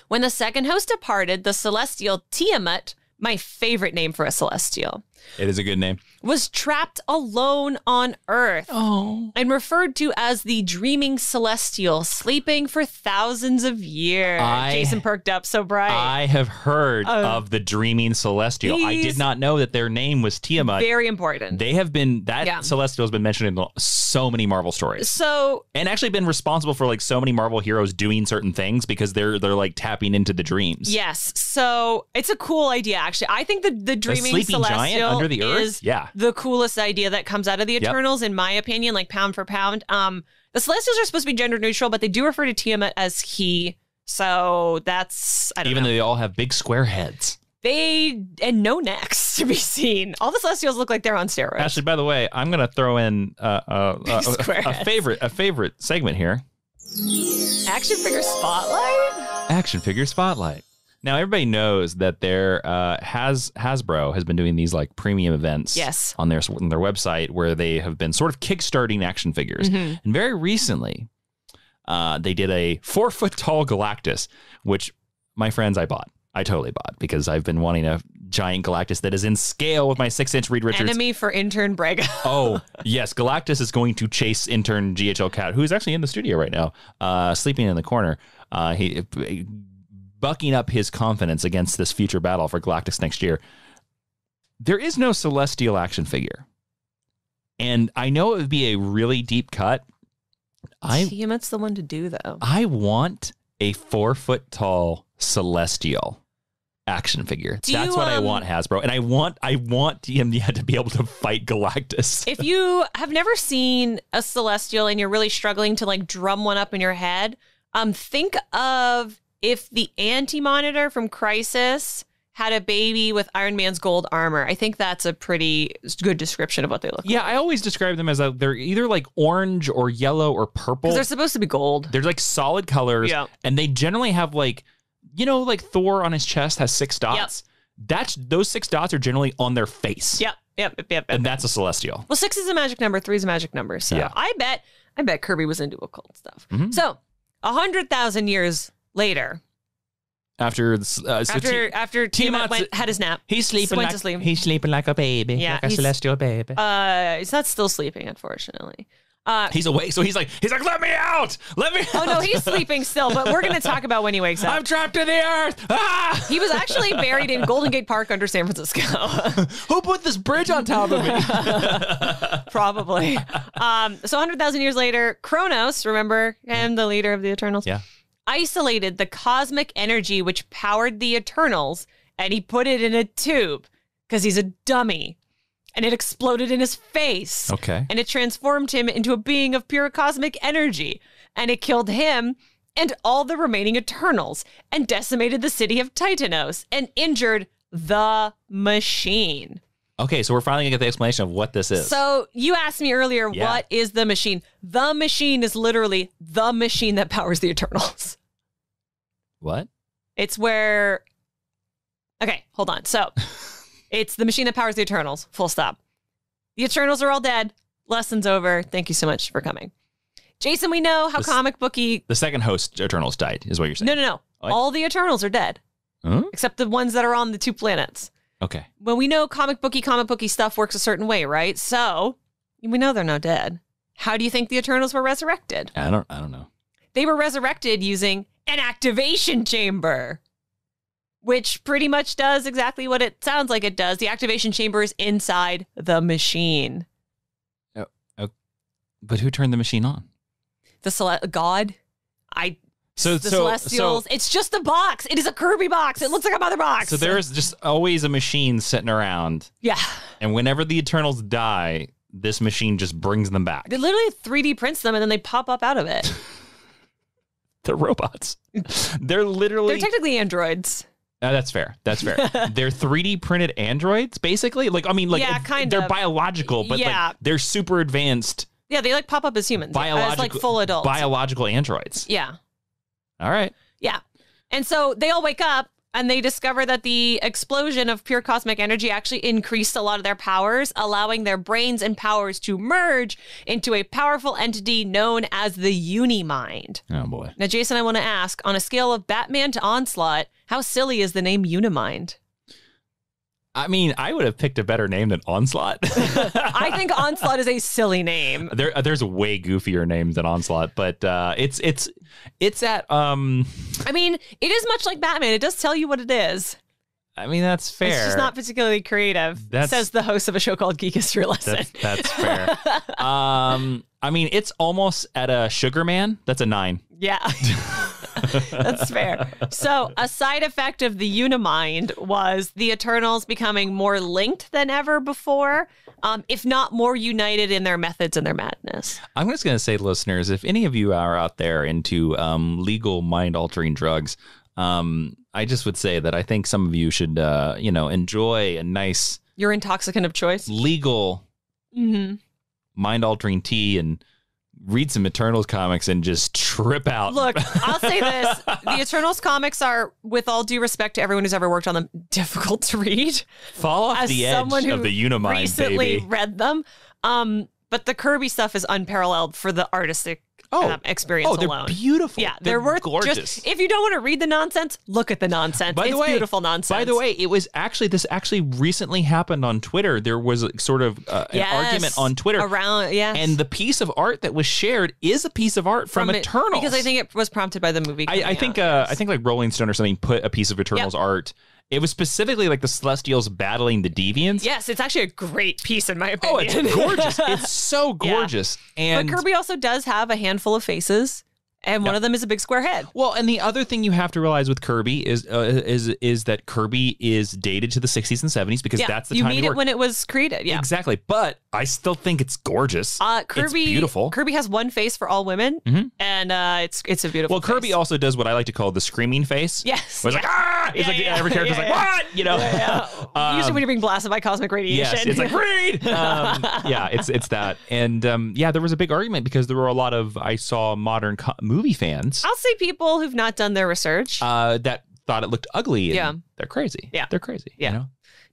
When the second host departed, the celestial Tiamat my favorite name for a Celestial. It is a good name. Was trapped alone on Earth. Oh. And referred to as the dreaming Celestial, sleeping for thousands of years. I, Jason perked up so bright. I have heard uh, of the dreaming Celestial. I did not know that their name was Tiamat. Very important. They have been, that yeah. Celestial has been mentioned in so many Marvel stories. So. And actually been responsible for like so many Marvel heroes doing certain things because they're they're like tapping into the dreams. Yes. So it's a cool idea, actually. I think the, the dreaming Celestial. Giant under the earth is yeah. the coolest idea that comes out of the Eternals, yep. in my opinion, like pound for pound. Um, the Celestials are supposed to be gender neutral, but they do refer to Tiamat as he. So that's, I don't Even know. Even though they all have big square heads. They, and no necks to be seen. All the Celestials look like they're on steroids. Ashley, by the way, I'm going to throw in uh, uh, uh, a, a favorite a favorite segment here. Action Figure Spotlight? Action Figure Spotlight. Now, everybody knows that there uh, has Hasbro has been doing these like premium events yes. on their on their website where they have been sort of kickstarting action figures. Mm-hmm. And very recently, uh, they did a four foot tall Galactus, which my friends, I bought. I totally bought because I've been wanting a giant Galactus that is in scale with my six inch Reed Richards. Enemy for intern Brega. Oh, yes. Galactus is going to chase intern G H L Cat, who is actually in the studio right now, uh, sleeping in the corner. Uh, he. he bucking up his confidence against this future battle for Galactus next year. There is no Celestial action figure. And I know it would be a really deep cut. I, Tiamat's the one to do, though. I want a four-foot-tall Celestial action figure. Do That's you, what um, I want, Hasbro. And I want I want T M D to be able to fight Galactus. If you have never seen a Celestial and you're really struggling to, like, drum one up in your head, um, think of... if the Anti-Monitor from Crisis had a baby with Iron Man's gold armor, I think that's a pretty good description of what they look yeah, like. Yeah, I always describe them as a, they're either like orange or yellow or purple. Because they're supposed to be gold. They're like solid colors. Yeah. And they generally have like, you know, like Thor on his chest has six dots. Yep. That's Those six dots are generally on their face. Yep, yep, yep. yep and yep. that's a Celestial. Well, six is a magic number. Three is a magic number. So yeah. I bet I bet Kirby was into occult stuff. Mm-hmm. So one hundred thousand years later, after uh, so after after Tiamat went, had his nap, he's sleeping like sleep. he's sleeping like a baby, yeah, like a Celestial baby. Uh, he's not still sleeping, unfortunately. Uh, he's awake, so he's like he's like, let me out, let me. out. Oh no, he's sleeping still, but we're gonna talk about when he wakes up. I'm trapped in the earth. Ah! He was actually buried in Golden Gate Park under San Francisco. Who put this bridge on top of me? Probably. Um, so one hundred thousand years later, Kronos, remember him, the leader of the Eternals? Yeah. Isolated the cosmic energy which powered the Eternals, and he put it in a tube because he's a dummy, and it exploded in his face. Okay. And it transformed him into a being of pure cosmic energy, and it killed him and all the remaining Eternals and decimated the city of Titanos and injured the machine. Okay, so we're finally going to get the explanation of what this is. So you asked me earlier, yeah. what is the machine? The machine is literally the machine that powers the Eternals. What? It's where... Okay, hold on. So it's the machine that powers the Eternals, full stop. The Eternals are all dead. Lesson's over. Thank you so much for coming. Jason, we know how the, comic booky... The second host Eternals died, is what you're saying. No, no, no. What? All the Eternals are dead, huh? Except the ones that are on the two planets. Okay. Well, we know comic booky, comic booky stuff works a certain way, right? So we know they're not dead. How do you think the Eternals were resurrected? I don't. I don't know. They were resurrected using an activation chamber, which pretty much does exactly what it sounds like it does. The activation chamber is inside the machine. Oh, oh but who turned the machine on? The Cele- God. I. So the so, Celestials. So, it's just a box. It is a Kirby box. It looks like a mother box. So there is just always a machine sitting around. Yeah. And whenever the Eternals die, this machine just brings them back. It literally three D prints them and then they pop up out of it. They're robots. They're literally. They're technically androids. Uh, that's fair. That's fair. They're three D printed androids, basically. Like I mean, like yeah, kind they're of. biological, but yeah. like they're super advanced. Yeah, they like pop up as humans. Biological, as like full adults. Biological androids. Yeah. All right. Yeah. And so they all wake up and they discover that the explosion of pure cosmic energy actually increased a lot of their powers, allowing their brains and powers to merge into a powerful entity known as the Unimind. Oh, boy. Now, Jason, I want to ask, on a scale of Batman to Onslaught, how silly is the name Unimind? I mean, I would have picked a better name than Onslaught. I think Onslaught is a silly name. There, there's a way goofier name than Onslaught, but uh, it's it's it's at. Um... I mean, it is much like Batman. It does tell you what it is. I mean, that's fair. It's just not particularly creative. That's, says the host of a show called Geek History Lesson. That's, that's fair. um, I mean, it's almost at a Sugar Man. That's a nine. Yeah. That's fair. So a side effect of the Unimind was the Eternals becoming more linked than ever before, um, if not more united in their methods and their madness. I'm just going to say, listeners, if any of you are out there into um, legal mind-altering drugs, um, I just would say that I think some of you should, uh, you know, enjoy a nice... Your intoxicant of choice? Legal mm-hmm. mind-altering tea and... Read some Eternals comics and just trip out. Look, I'll say this. The Eternals comics are, with all due respect to everyone who's ever worked on them, difficult to read. Fall off As the edge who of the Unimind, baby. Recently read them. Um, but the Kirby stuff is unparalleled for the artistic oh. um, experience oh, they're alone. Beautiful. Yeah, they're, they're worth gorgeous. Just, if you don't want to read the nonsense, look at the nonsense. By it's the way, beautiful nonsense. By the way, it was actually, this actually recently happened on Twitter. There was sort of uh, an yes, argument on Twitter. Around, yes. And the piece of art that was shared is a piece of art from, from Eternals. It, because I think it was prompted by the movie. I, I think out, uh, yes. I think like Rolling Stone or something put a piece of Eternals yep. art. It was specifically like the Celestials battling the Deviants. Yes, it's actually a great piece in my opinion. Oh, it's gorgeous. It's so gorgeous. Yeah. And but Kirby also does have a handful of faces, and one yeah. of them is a big square head. Well, and the other thing you have to realize with Kirby is uh, is is that Kirby is dated to the sixties and seventies because yeah, that's the you time you need it when it was created. Yeah, exactly. But I still think it's gorgeous. Uh, Kirby, it's beautiful. Kirby has one face for all women, mm-hmm. and uh, it's it's a beautiful. Well, face. Kirby also does what I like to call the screaming face. Yes, was yeah. like ah, it's yeah, like yeah, every character's yeah, like yeah. what you know. Yeah, yeah. um, Usually when you're being blasted by cosmic radiation, yes, it's like read. um, yeah, it's it's that, and um, yeah, there was a big argument because there were a lot of I saw modern co- movies. Movie fans. I'll say people who've not done their research. Uh, that thought it looked ugly. And yeah. They're crazy. Yeah. They're crazy. Yeah. You know?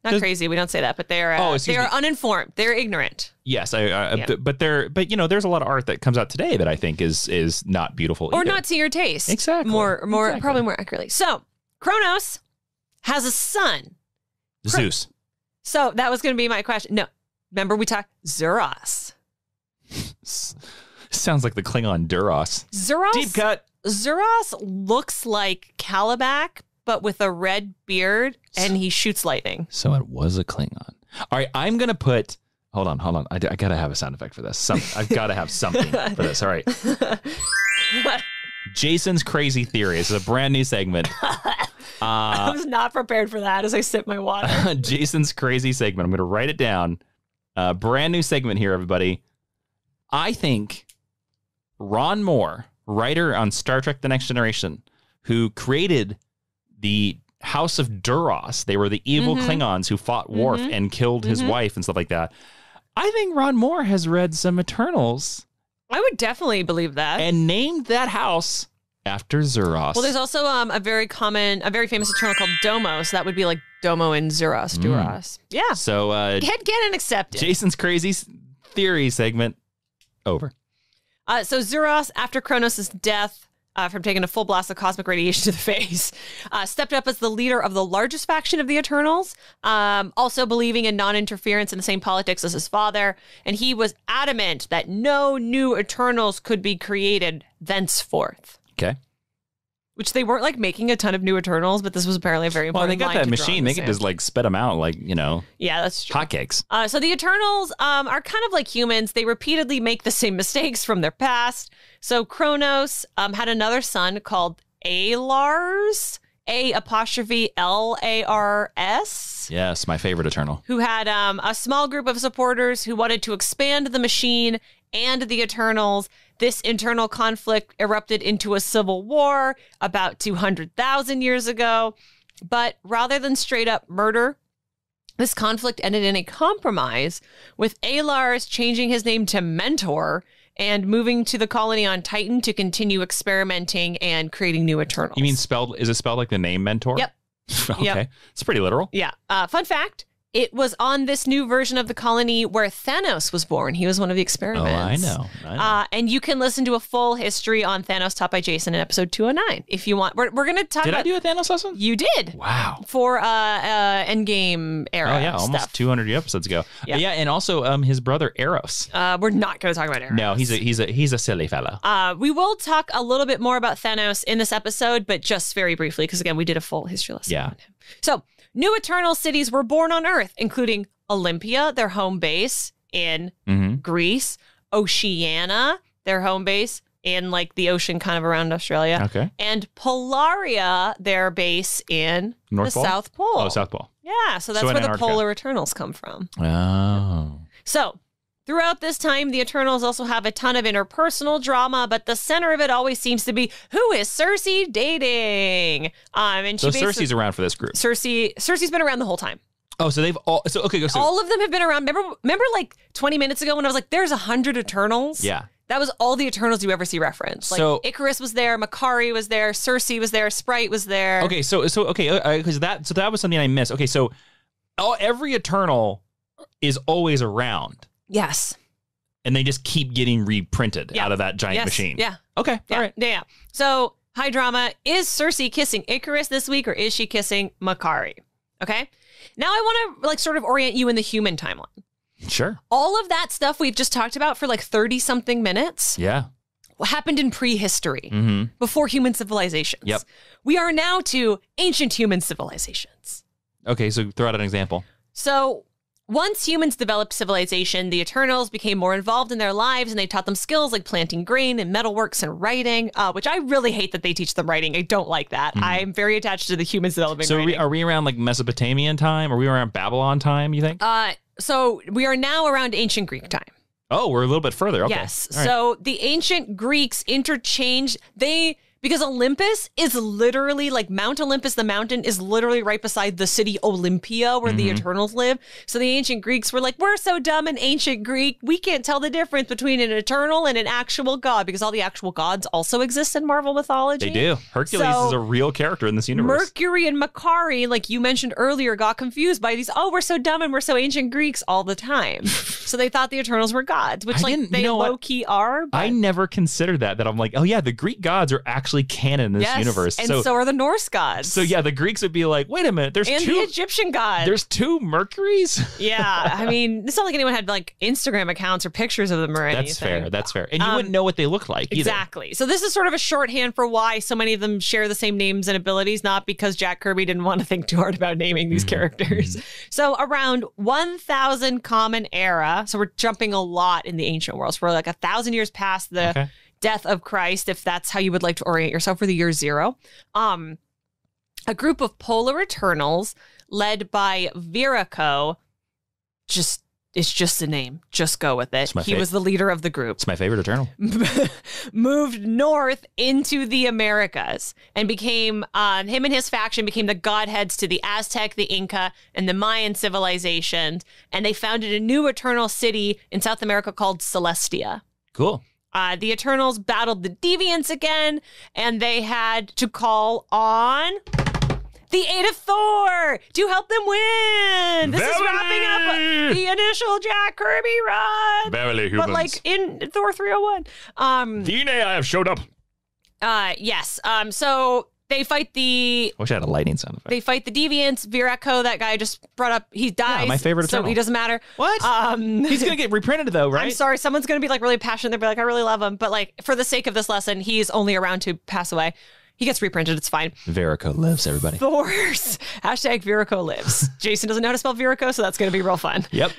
Not crazy. We don't say that, but they're uh, oh, they are uninformed. They're ignorant. Yes. I, I yeah. but they're but you know, there's a lot of art that comes out today that I think is is not beautiful. Or either. Not to your taste. Exactly. More more exactly. probably more accurately. So Kronos has a son. Zeus. Kron- so that was gonna be my question. No. Remember we talked Zuras. Sounds like the Klingon Duras. Zuras, deep cut. Zuras looks like Kalibak, but with a red beard, and he shoots lightning. So it was a Klingon. All right, I'm gonna put. Hold on, hold on. I, I gotta have a sound effect for this. Some, I've gotta have something for this. All right. Jason's crazy theory. This is a brand new segment. uh, I was not prepared for that. As I sip my water. Jason's crazy segment. I'm gonna write it down. Uh, brand new segment here, everybody. I think. Ron Moore, writer on Star Trek The Next Generation, who created the House of Duras. They were the evil mm-hmm. Klingons who fought Worf mm-hmm. and killed his mm-hmm. wife and stuff like that. I think Ron Moore has read some Eternals. I would definitely believe that. And named that house after Zuras. Well, there's also um, a very common, a very famous Eternal called Domo. So that would be like Domo and Zuras, Duras. Mm. Yeah. So uh, head canon accepted. Jason's crazy theory segment over. Uh, so Zuras, after Kronos' death uh, from taking a full blast of cosmic radiation to the face, uh, stepped up as the leader of the largest faction of the Eternals, um, also believing in non-interference in the same politics as his father. And he was adamant that no new Eternals could be created thenceforth. Okay. Which they weren't like making a ton of new Eternals, but this was apparently a very important. Well, they got line that machine; they could just like spit them out, like you know. Yeah, that's true. Hotcakes. Uh, so the Eternals um, are kind of like humans; they repeatedly make the same mistakes from their past. So Kronos um, had another son called Alars, A apostrophe L A R S. Yes, my favorite Eternal. Who had um, a small group of supporters who wanted to expand the machine and the Eternals. This internal conflict erupted into a civil war about two hundred thousand years ago. But rather than straight up murder, this conflict ended in a compromise with Alars changing his name to Mentor and moving to the colony on Titan to continue experimenting and creating new Eternals. You mean spelled, is it spelled like the name Mentor? Yep. Okay. Yep. It's pretty literal. Yeah. Uh, fun fact, It was on this new version of the colony where Thanos was born. He was one of the experiments. Oh, I know. I know. Uh, and you can listen to a full history on Thanos taught by Jason in episode two oh nine if you want. We're, we're going to talk did about... Did I do a Thanos lesson? You did. Wow. For uh, uh, Endgame era. Oh, yeah. Stuff. Almost two hundred episodes ago. Yeah. yeah and also um, his brother, Eros. Uh, we're not going to talk about Eros. No, he's a, he's a, he's a silly fella. Uh, we will talk a little bit more about Thanos in this episode, but just very briefly, because again, we did a full history lesson yeah. on him. So... New Eternal cities were born on Earth, including Olympia, their home base in mm-hmm. Greece, Oceania, their home base in like the ocean kind of around Australia, okay. and Polaria, their base in North the Pole? South Pole. Oh, South Pole. Yeah, so that's so where the Antarctica. Polar Eternals come from. Oh. So throughout this time, the Eternals also have a ton of interpersonal drama, but the center of it always seems to be, who is Cersei dating? Um, and she so Cersei's around for this group. Cersei, Cersei's been around the whole time. Oh, so they've all, so okay. go. So. All of them have been around. Remember, remember like twenty minutes ago when I was like, there's a hundred Eternals? Yeah. That was all the Eternals you ever see referenced. Like so, Ikaris was there, Makkari was there, Cersei was there, Sprite was there. Okay, so, so okay, because uh, that, so that was something I missed. Okay, so all, every Eternal is always around. Yes. And they just keep getting reprinted yeah. out of that giant yes. machine. Yeah. Okay. Yeah. All right. Yeah. So, high drama. Is Cersei kissing Ikaris this week or is she kissing Makkari? Okay. Now I want to like sort of orient you in the human timeline. Sure. All of that stuff we've just talked about for like thirty something minutes. Yeah. Happened in prehistory mm-hmm. before human civilizations. Yep. We are now to ancient human civilizations. Okay. So, throw out an example. So, once humans developed civilization, the Eternals became more involved in their lives and they taught them skills like planting grain and metalworks and writing, uh, which I really hate that they teach them writing. I don't like that. Mm-hmm. I'm very attached to the humans developing so writing. So are, are we around like Mesopotamian time? Are we around Babylon time, you think? Uh, so we are now around ancient Greek time. Oh, we're a little bit further. Okay. Yes. All right. So the ancient Greeks interchanged. They... Because Olympus is literally, like Mount Olympus, the mountain, is literally right beside the city Olympia where mm-hmm. the Eternals live. So the ancient Greeks were like, we're so dumb in ancient Greek, we can't tell the difference between an Eternal and an actual god because all the actual gods also exist in Marvel mythology. They do. Hercules so, is a real character in this universe. Mercury and Makkari, like you mentioned earlier, got confused by these, oh, we're so dumb and we're so ancient Greeks all the time. So they thought the Eternals were gods, which I like they low-key are. But... I never considered that, that I'm like, oh yeah, the Greek gods are actually canon in this yes, universe. And so, so are the Norse gods. So yeah, the Greeks would be like, wait a minute, there's and two- And the Egyptian gods. There's two Mercuries? Yeah, I mean, it's not like anyone had like Instagram accounts or pictures of them or anything. That's fair, that's fair. And you um, wouldn't know what they look like either. Exactly. So this is sort of a shorthand for why so many of them share the same names and abilities, not because Jack Kirby didn't want to think too hard about naming these mm-hmm. characters. Mm-hmm. So around one thousand Common Era, so we're jumping a lot in the ancient world. So we're like a thousand years past the- okay. death of Christ, if that's how you would like to orient yourself for the year zero. Um, a group of polar Eternals led by Virako, just, it's just a name, just go with it. He was the leader of the group. It's my favorite Eternal. Moved north into the Americas and became, uh, him and his faction became the godheads to the Aztec, the Inca, and the Mayan civilizations. And they founded a new Eternal city in South America called Celestia. Cool. Uh, the Eternals battled the Deviants again, and they had to call on the Aid of Thor to help them win. This Verily. Is wrapping up the initial Jack Kirby run. Verily, humans. But like in Thor three oh one. Um, Dine, I have showed up. Uh, yes. Um, so... They fight the... I wish I had a lighting sound effect. They fight the Deviants. Virako, that guy I just brought up, he dies. Yeah, my favorite Eternal. So he doesn't matter. What? Um, he's going to get reprinted though, right? I'm sorry. Someone's going to be like really passionate. They'll be like, I really love him. But like for the sake of this lesson, he's only around to pass away. He gets reprinted. It's fine. Virako lives, everybody. Thor's. Hashtag Virako lives. Jason doesn't know how to spell Virako, so that's going to be real fun. Yep.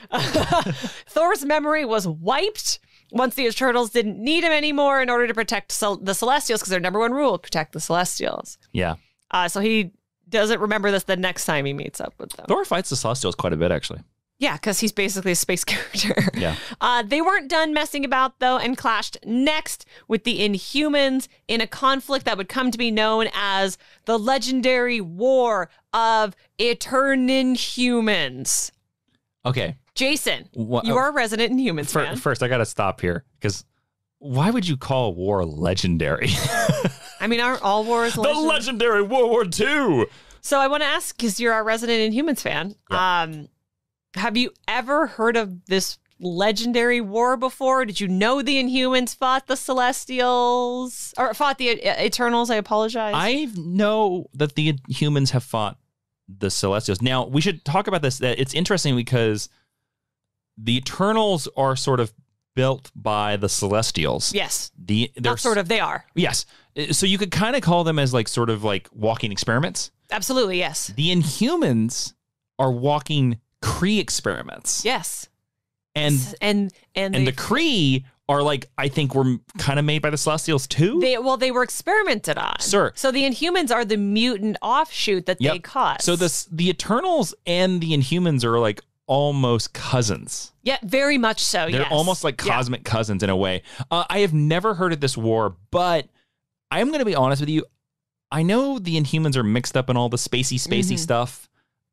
Thor's memory was wiped. Once the Eternals didn't need him anymore in order to protect Cel- the Celestials, because their number one rule, protect the Celestials. Yeah. Uh, so he doesn't remember this the next time he meets up with them. Thor fights the Celestials quite a bit, actually. Yeah, because he's basically a space character. Yeah. Uh, they weren't done messing about, though, and clashed next with the Inhumans in a conflict that would come to be known as the legendary War of Eterninhumans. Okay. Jason, what, you are a resident Inhumans for, fan. First, I got to stop here, because why would you call war legendary? I mean, aren't all wars legendary? The legendary World War Two! So I want to ask, because you're our resident Inhumans fan, yeah. um, Have you ever heard of this legendary war before? Did you know the Inhumans fought the Celestials or fought the Eternals? I apologize. I know that the Inhumans have fought the Celestials. Now, we should talk about this. It's interesting because the Eternals are sort of built by the Celestials. Yes. The, they're Not sort of, they are. Yes. So you could kind of call them as like sort of like walking experiments. Absolutely, yes. The Inhumans are walking Kree experiments. Yes. And yes. and and, and the Kree are like, I think were kind of made by the Celestials too. They, well, they were experimented on. Sure. So the Inhumans are the mutant offshoot that yep. they caused. So this, the Eternals and the Inhumans are like almost cousins. Yeah, very much so. They're yes. almost like cosmic yeah. cousins in a way. Uh, I have never heard of this war, but I'm going to be honest with you. I know the Inhumans are mixed up in all the spacey, spacey mm-hmm. stuff.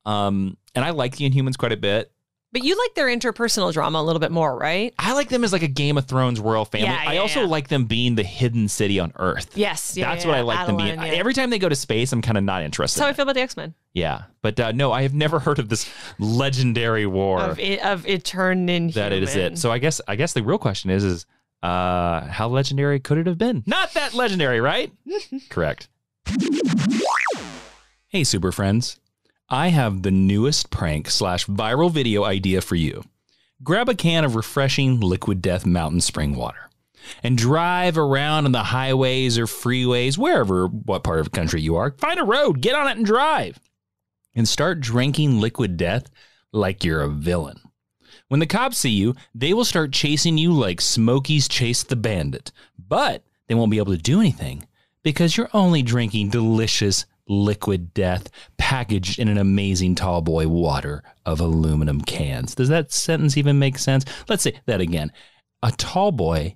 Um, and I like the Inhumans quite a bit. But you like their interpersonal drama a little bit more, right? I like them as like a Game of Thrones royal family. Yeah, yeah, I also yeah. like them being the hidden city on Earth. Yes. Yeah, That's yeah, what I like Adeline, them being. Yeah. Every time they go to space, I'm kind of not interested. That's how I feel about the X-Men. Yeah. But uh, no, I have never heard of this legendary war. Of, of Eternin. That it is it. So I guess I guess the real question is, is uh, how legendary could it have been? Not that legendary, right? Correct. Hey, Super Friends. I have the newest prank slash viral video idea for you. Grab a can of refreshing Liquid Death Mountain spring water and drive around on the highways or freeways, wherever, what part of the country you are. Find a road, get on it and drive. And start drinking Liquid Death like you're a villain. When the cops see you, they will start chasing you like Smokies chased the bandit. But they won't be able to do anything because you're only drinking delicious Liquid Death packaged in an amazing tall boy water of aluminum cans. Does that sentence even make sense? Let's say that again. A tall boy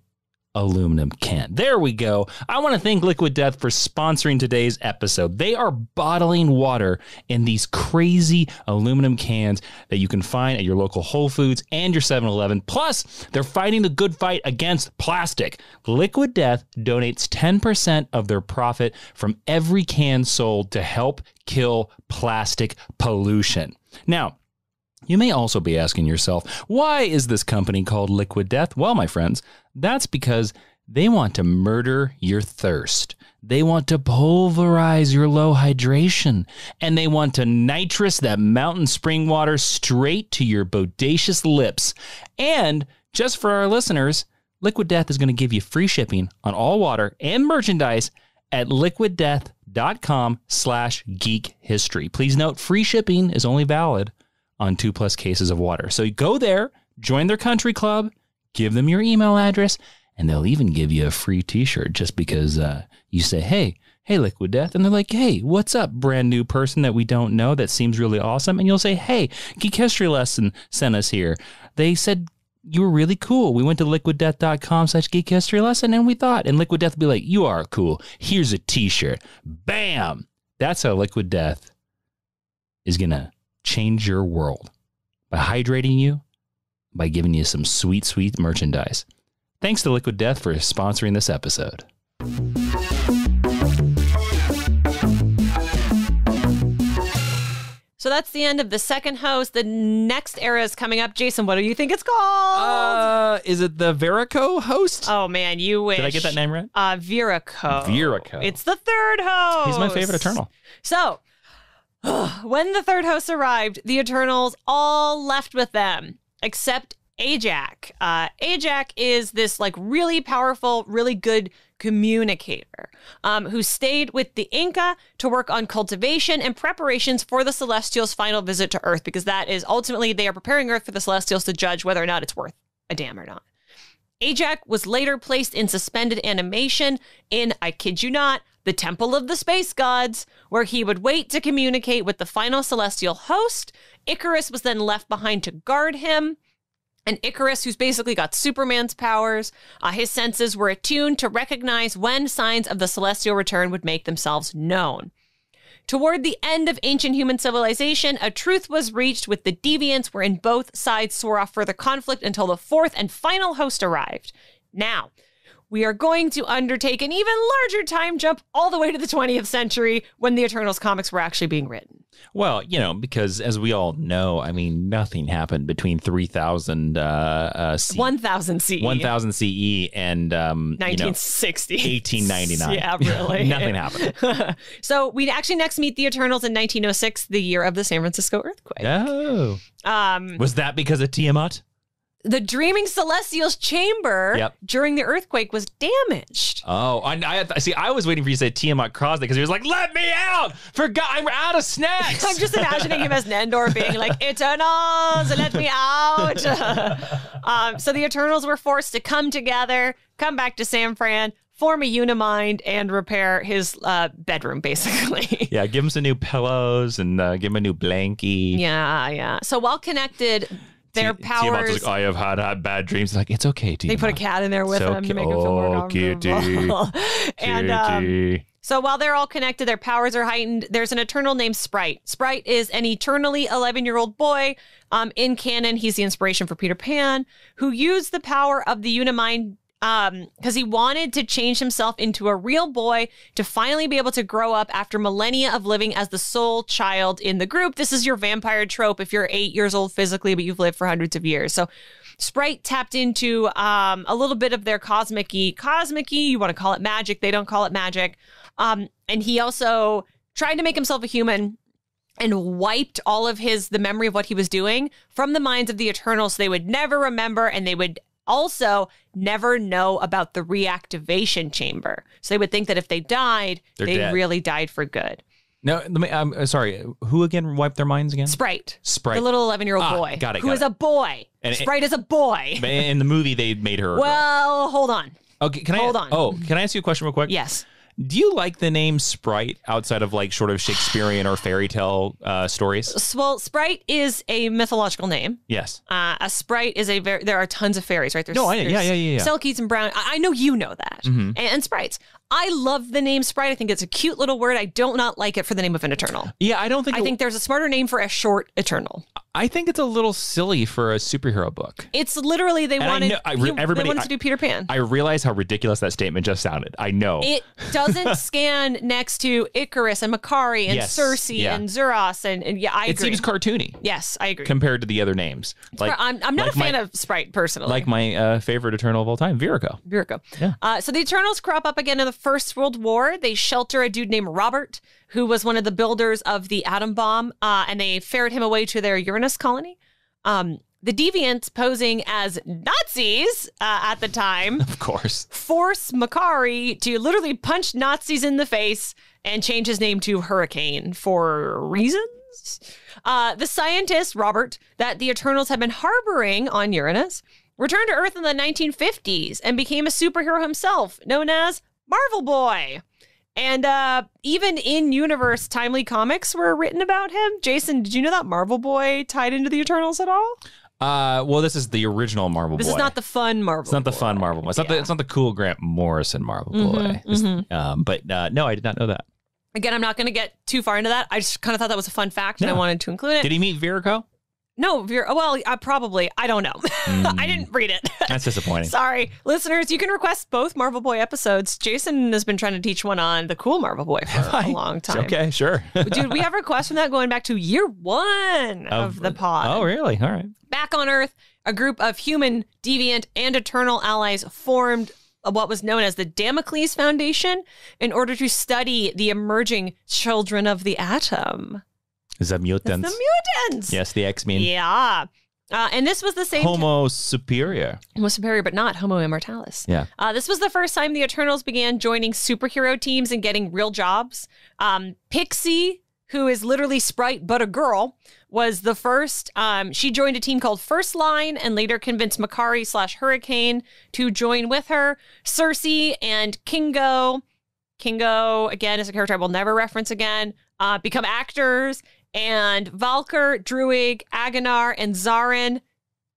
aluminum can. There we go. I want to thank Liquid Death for sponsoring today's episode. They are bottling water in these crazy aluminum cans that you can find at your local Whole Foods and your seven eleven. Plus, they're fighting the good fight against plastic. Liquid Death donates ten percent of their profit from every can sold to help kill plastic pollution. Now, you may also be asking yourself, why is this company called Liquid Death? Well, my friends, that's because they want to murder your thirst. They want to pulverize your low hydration. And they want to nitrous that mountain spring water straight to your bodacious lips. And just for our listeners, Liquid Death is going to give you free shipping on all water and merchandise at liquid death dot com slash geek history. Please note, free shipping is only valid on two plus cases of water. So you go there, join their country club, give them your email address, and they'll even give you a free t-shirt just because uh, you say, hey, hey, Liquid Death. And they're like, hey, what's up, brand new person that we don't know that seems really awesome? And you'll say, hey, Geek History Lesson sent us here. They said you were really cool. We went to liquid death dot com slash Geek History Lesson, and we thought, and Liquid Death would be like, you are cool. Here's a t-shirt. Bam! That's how Liquid Death is going to change your world by hydrating you, by giving you some sweet, sweet merchandise. Thanks to Liquid Death for sponsoring this episode. So that's the end of the second host. The next era is coming up. Jason, what do you think it's called? Uh, is it the Virako host? Oh, man, you wish. Did I get that name right? Uh, Virako. Virako. It's the third host. He's my favorite Eternal. So when the third host arrived, the Eternals all left with them, except Ajak. Uh, Ajak is this like really powerful, really good communicator um, who stayed with the Inca to work on cultivation and preparations for the Celestials' final visit to Earth, because that is ultimately they are preparing Earth for the Celestials to judge whether or not it's worth a damn or not. Ajak was later placed in suspended animation in, I kid you not, the Temple of the Space Gods, where he would wait to communicate with the final celestial host. Ikaris was then left behind to guard him. And Ikaris, who's basically got Superman's powers, uh, his senses were attuned to recognize when signs of the celestial return would make themselves known. Toward the end of ancient human civilization, a truce was reached with the deviants wherein both sides swore off further conflict until the fourth and final host arrived. Now, we are going to undertake an even larger time jump all the way to the twentieth century when the Eternals comics were actually being written. Well, you know, because as we all know, I mean, nothing happened between three thousand, uh, uh, one thousand C E, one thousand C E and, um, nineteen sixty, you know, eighteen ninety-nine. Yeah, really. Nothing happened. So we actually next meet the Eternals in nineteen oh six, the year of the San Francisco earthquake. Oh, um, was that because of Tiamat? The Dreaming Celestial's chamber yep. during the earthquake was damaged. Oh, I, I see. I was waiting for you to say Tiamat caused it because he was like, "Let me out! Forgot I'm out of snacks." I'm just imagining him as Nandor being like, "Eternals, let me out!" um, so the Eternals were forced to come together, come back to San Fran, form a Unimind, and repair his uh, bedroom, basically. Yeah, give him some new pillows and uh, give him a new blankie. Yeah, yeah. So while connected. Their T powers. Like, I have had, had bad dreams. Like, it's okay, Tiamat. They put a cat in there with them to make them feel more comfortable. And um, so while they're all connected, their powers are heightened. There's an Eternal named Sprite. Sprite is an eternally eleven-year-old boy. Um, in canon, he's the inspiration for Peter Pan, who used the power of the Unimind um, because he wanted to change himself into a real boy to finally be able to grow up after millennia of living as the sole child in the group. This is your vampire trope if you're eight years old physically, but you've lived for hundreds of years. So Sprite tapped into um, a little bit of their cosmic-y, cosmic-y, you want to call it magic, they don't call it magic. Um, and he also tried to make himself a human and wiped all of his, the memory of what he was doing from the minds of the Eternals, so they would never remember and they would also never know about the reactivation chamber. So they would think that if they died, They're they dead. really died for good. No, let me, I'm sorry. Who again wiped their minds again? Sprite. Sprite. The little eleven-year-old ah, boy. Got it. Who got is it. a boy. And, Sprite and, is a boy. In the movie, they made her a Well, girl. hold on. Okay, can hold I? Hold on. Oh, can I ask you a question real quick? Yes. Do you like the name Sprite outside of like sort of Shakespearean or fairy tale uh, stories? Well, Sprite is a mythological name. Yes. Uh, a Sprite is a very, there are tons of fairies, right? There's, no, I, there's yeah, yeah, yeah, yeah. Selkies and Brown. I, I know you know that. Mm-hmm. and, and Sprites. I love the name Sprite. I think it's a cute little word. I don't not like it for the name of an Eternal. Yeah, I don't think... I think there's a smarter name for a short Eternal. I think it's a little silly for a superhero book. It's literally they and wanted... I know, I re everybody, they wanted I, to do Peter Pan. I realize how ridiculous that statement just sounded. I know. It doesn't scan next to Ikaris and Makkari and yes, Cersei yeah. and Zuras and, and... Yeah, I agree. It seems cartoony. Yes, I agree. Compared to the other names. Like, I'm, I'm not like a fan my, of Sprite, personally. Like my uh, favorite Eternal of all time, Virako. Virako. Yeah. Uh, so the Eternals crop up again in the First World War. They shelter a dude named Robert, who was one of the builders of the atom bomb, uh, and they ferret him away to their Uranos colony. Um, the deviants, posing as Nazis uh, at the time, of course, force Makkari to literally punch Nazis in the face and change his name to Hurricane for reasons. Uh, the scientist, Robert, that the Eternals had been harboring on Uranos, returned to Earth in the nineteen fifties and became a superhero himself, known as Marvel Boy. And uh, even in-universe timely comics were written about him. Jason, did you know that Marvel Boy tied into the Eternals at all? Uh, well, this is the original Marvel this Boy. This is not the fun Marvel It's not Boy. the fun Marvel Boy. It's, yeah. not, the, it's not the cool Grant Morrison Marvel mm-hmm, Boy. Mm-hmm. um, but uh, no, I did not know that. Again, I'm not going to get too far into that. I just kind of thought that was a fun fact no. and I wanted to include it. Did he meet Virako? No, well, uh, probably. I don't know. Mm. I didn't read it. That's disappointing. Sorry. Listeners, you can request both Marvel Boy episodes. Jason has been trying to teach one on the cool Marvel Boy for I, a long time. Okay, sure. Dude, we have requests from that going back to year one of, of the pod. Oh, really? All right. Back on Earth, a group of human, deviant, and eternal allies formed what was known as the Damocles Foundation in order to study the emerging children of the atom. The mutants. It's the mutants. Yes, the X-Men. Yeah. Uh, and this was the same... Homo superior. Homo superior, but not Homo Immortalis. Yeah. Uh, this was the first time the Eternals began joining superhero teams and getting real jobs. Um, Pixie, who is literally Sprite but a girl, was the first. Um, she joined a team called First Line and later convinced Makkari slash Hurricane to join with her. Cersei and Kingo. Kingo, again, is a character I will never reference again. Uh, become actors. And Valkyr, Druig, Agonar, and Zarin,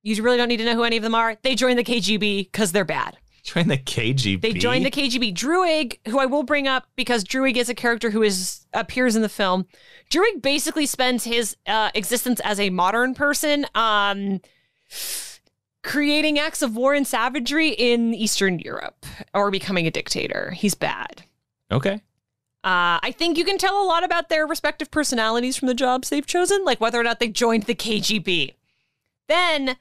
you really don't need to know who any of them are. They joined the K G B because they're bad. Join the K G B? They joined the K G B. Druig, who I will bring up because Druig is a character who is appears in the film. Druig basically spends his uh, existence as a modern person um, creating acts of war and savagery in Eastern Europe or becoming a dictator. He's bad. Okay. Uh, I think you can tell a lot about their respective personalities from the jobs they've chosen, like whether or not they joined the K G B. Then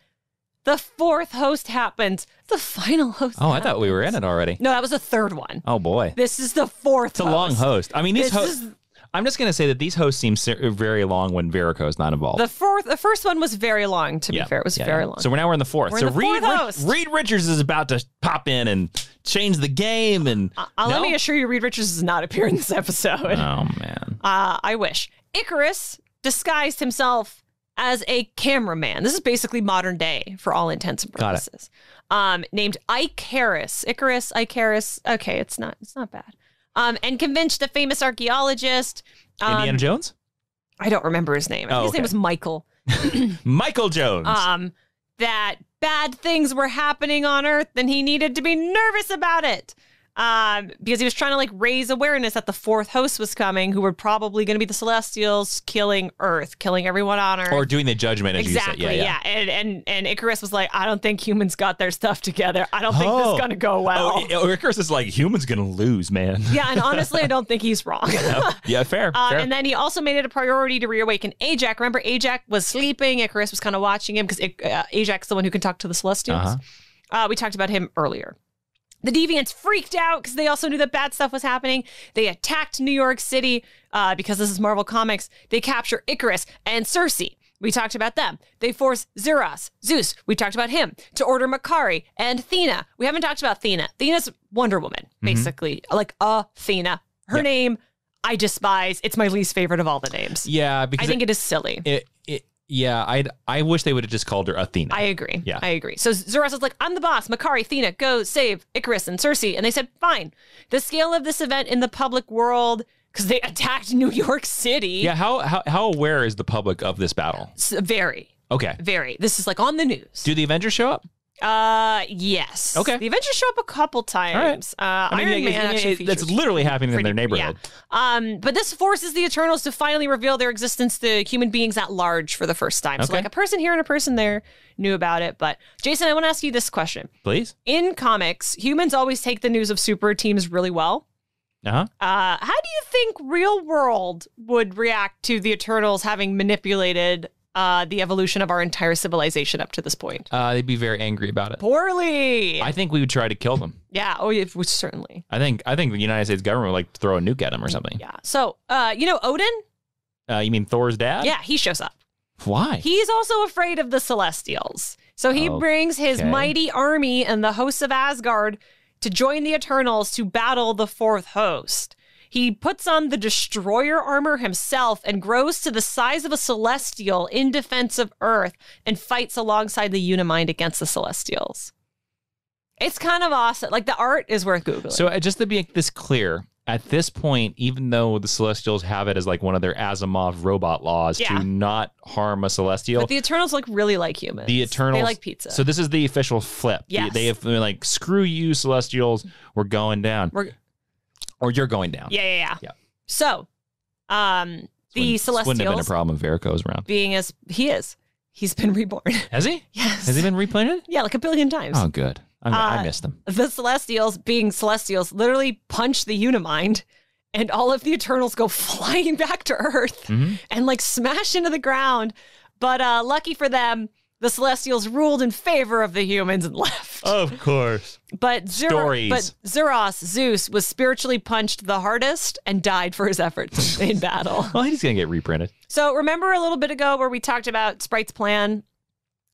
the fourth host happens. The final host. Oh, happens. I thought we were in it already. No, that was the third one. Oh, boy. This is the fourth It's host. A long host. I mean, these hosts... I'm just going to say that these hosts seem very long when Virako is not involved. The fourth, the first one was very long, to yeah. be fair. It was yeah, very yeah. long. So now we're in the fourth. We're so in the Reed, fourth host. Reed Richards is about to pop in and change the game. And uh, uh, no? Let me assure you, Reed Richards does not appear in this episode. Oh, man. Uh, I wish. Ikaris disguised himself as a cameraman. This is basically modern day for all intents and purposes. Got it. Um, named Ikaris. Ikaris, Ikaris. Okay, it's not. It's not bad. Um, and convinced a famous archaeologist. Um, Indiana Jones? I don't remember his name. I think oh, his okay. name was Michael. Michael Jones. Um, that bad things were happening on Earth and he needed to be nervous about it. Um, because he was trying to like raise awareness that the fourth host was coming, who were probably going to be the Celestials killing Earth, killing everyone on Earth. Or doing the judgment. As exactly, you said. Yeah, yeah. yeah. And, and, and Ikaris was like, I don't think humans got their stuff together. I don't oh. think this is going to go well. Oh, Ikaris is like, humans going to lose, man. Yeah, and honestly, I don't think he's wrong. no. Yeah, fair, uh, fair. And then he also made it a priority to reawaken Ajak. Remember, Ajak was sleeping. Ikaris was kind of watching him because uh, Ajak's the one who can talk to the Celestials. Uh-huh. uh, we talked about him earlier. The Deviants freaked out because they also knew that bad stuff was happening. They attacked New York City uh, because this is Marvel Comics. They capture Ikaris and Cersei. We talked about them. They force Zuras, Zeus, we talked about him, to order Makkari and Thena. We haven't talked about Thena. Thena's Wonder Woman, basically. Mm-hmm. Like, uh, Thena. Her yep. name, I despise. It's my least favorite of all the names. Yeah, because I think it, it is silly. It, it Yeah, I I wish they would have just called her Athena. I agree. Yeah, I agree. So Zuras is like, I'm the boss. Makkari, Thena, go save Ikaris and Cersei. And they said, fine. The scale of this event in the public world, because they attacked New York City. Yeah, how, how how aware is the public of this battle? Very. Okay. Very. This is like on the news. Do the Avengers show up? Uh, yes. Okay. The Avengers show up a couple times. Right. Uh, I mean, Iron Man actually features. That's literally happening in their neighborhood. Yeah. Um, but this forces the Eternals to finally reveal their existence to human beings at large for the first time. Okay. So like a person here and a person there knew about it. But Jason, I want to ask you this question. Please. In comics, humans always take the news of super teams really well. Uh-huh. Uh, how do you think real world would react to the Eternals having manipulated Uh, the evolution of our entire civilization up to this point? Uh, they'd be very angry about it. Poorly. I think we would try to kill them. Yeah. Oh, it was certainly. I think I think the United States government would like throw a nuke at them or something. Yeah. So, uh, you know, Odin. Uh, you mean Thor's dad? Yeah, he shows up. Why? He's also afraid of the Celestials, so he okay. brings his mighty army and the hosts of Asgard to join the Eternals to battle the fourth host. He puts on the destroyer armor himself and grows to the size of a celestial in defense of Earth and fights alongside the Unimind against the Celestials. It's kind of awesome. Like, the art is worth Googling. So just to be this clear, at this point, even though the Celestials have it as like one of their Asimov robot laws yeah. to not harm a Celestial. But the Eternals like really like humans. The Eternals. They like pizza. So this is the official flip. Yes. They have been like, screw you, Celestials. We're going down. We're Or you're going down. Yeah, yeah, yeah. yeah. So, um, the when, Celestials... wouldn't have been a problem if Verico's around. Being as... He is. He's been reborn. Has he? Yes. Has he been replanted? Yeah, like a billion times. Oh, good. Uh, I missed them. The Celestials, being Celestials, literally punch the Unimind, and all of the Eternals go flying back to Earth mm-hmm. and, like, smash into the ground. But uh, lucky for them, the Celestials ruled in favor of the humans and left. Of course. But, Zur but Zuras, Zeus, was spiritually punched the hardest and died for his efforts in battle. Well, he's going to get reprinted. So remember a little bit ago where we talked about Sprite's plan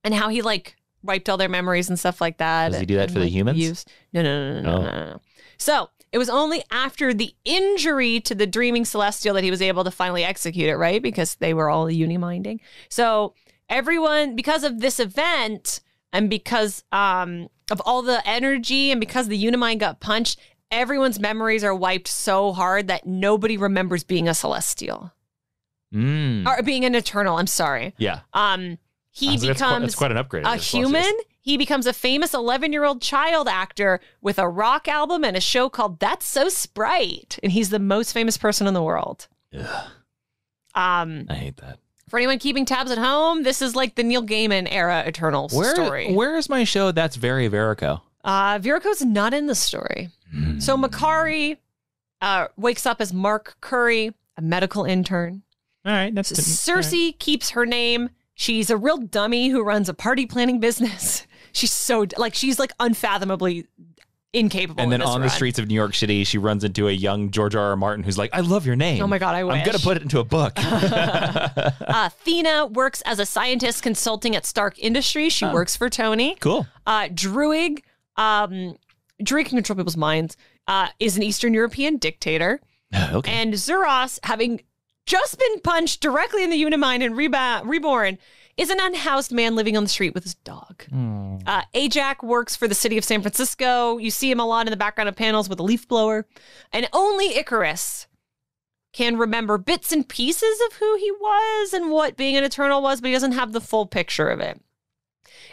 and how he like wiped all their memories and stuff like that? Does he do that and, for and, the like, humans? Used... No, no, no, no, oh. no, no, no. So it was only after the injury to the Dreaming Celestial that he was able to finally execute it, right? Because they were all uniminding. So... everyone, because of this event and because um, of all the energy and because the Unimind got punched, everyone's memories are wiped so hard that nobody remembers being a Celestial. Mm. Or being an Eternal, I'm sorry. Yeah. Um, he becomes that's quite, that's quite an upgrade a human. He becomes a famous eleven-year-old child actor with a rock album and a show called That's So Sprite. And he's the most famous person in the world. Yeah. Um, I hate that. For anyone keeping tabs at home, this is like the Neil Gaiman era Eternals where, story. Where is my show? That's very Virako. Uh, Viraco's not in the story. Mm. So Makkari, uh, wakes up as Mark Curry, a medical intern. All right. That's Cersei right. keeps her name. She's a real dummy who runs a party planning business. She's so like she's like unfathomably incapable. And then on run. the streets of New York City, she runs into a young George R R. Martin who's like, I love your name. Oh, my God. I wish. I'm going to put it into a book. uh, Thena works as a scientist consulting at Stark Industries. She oh. works for Tony. Cool. Uh, Druig. Um, Druig can control people's minds. Uh, is an Eastern European dictator. Okay. And Zuras, having just been punched directly in the Unimind and reba reborn, is an unhoused man living on the street with his dog. Mm. Uh, Ajak works for the city of San Francisco. You see him a lot in the background of panels with a leaf blower. And only Ikaris can remember bits and pieces of who he was and what being an Eternal was, but he doesn't have the full picture of it.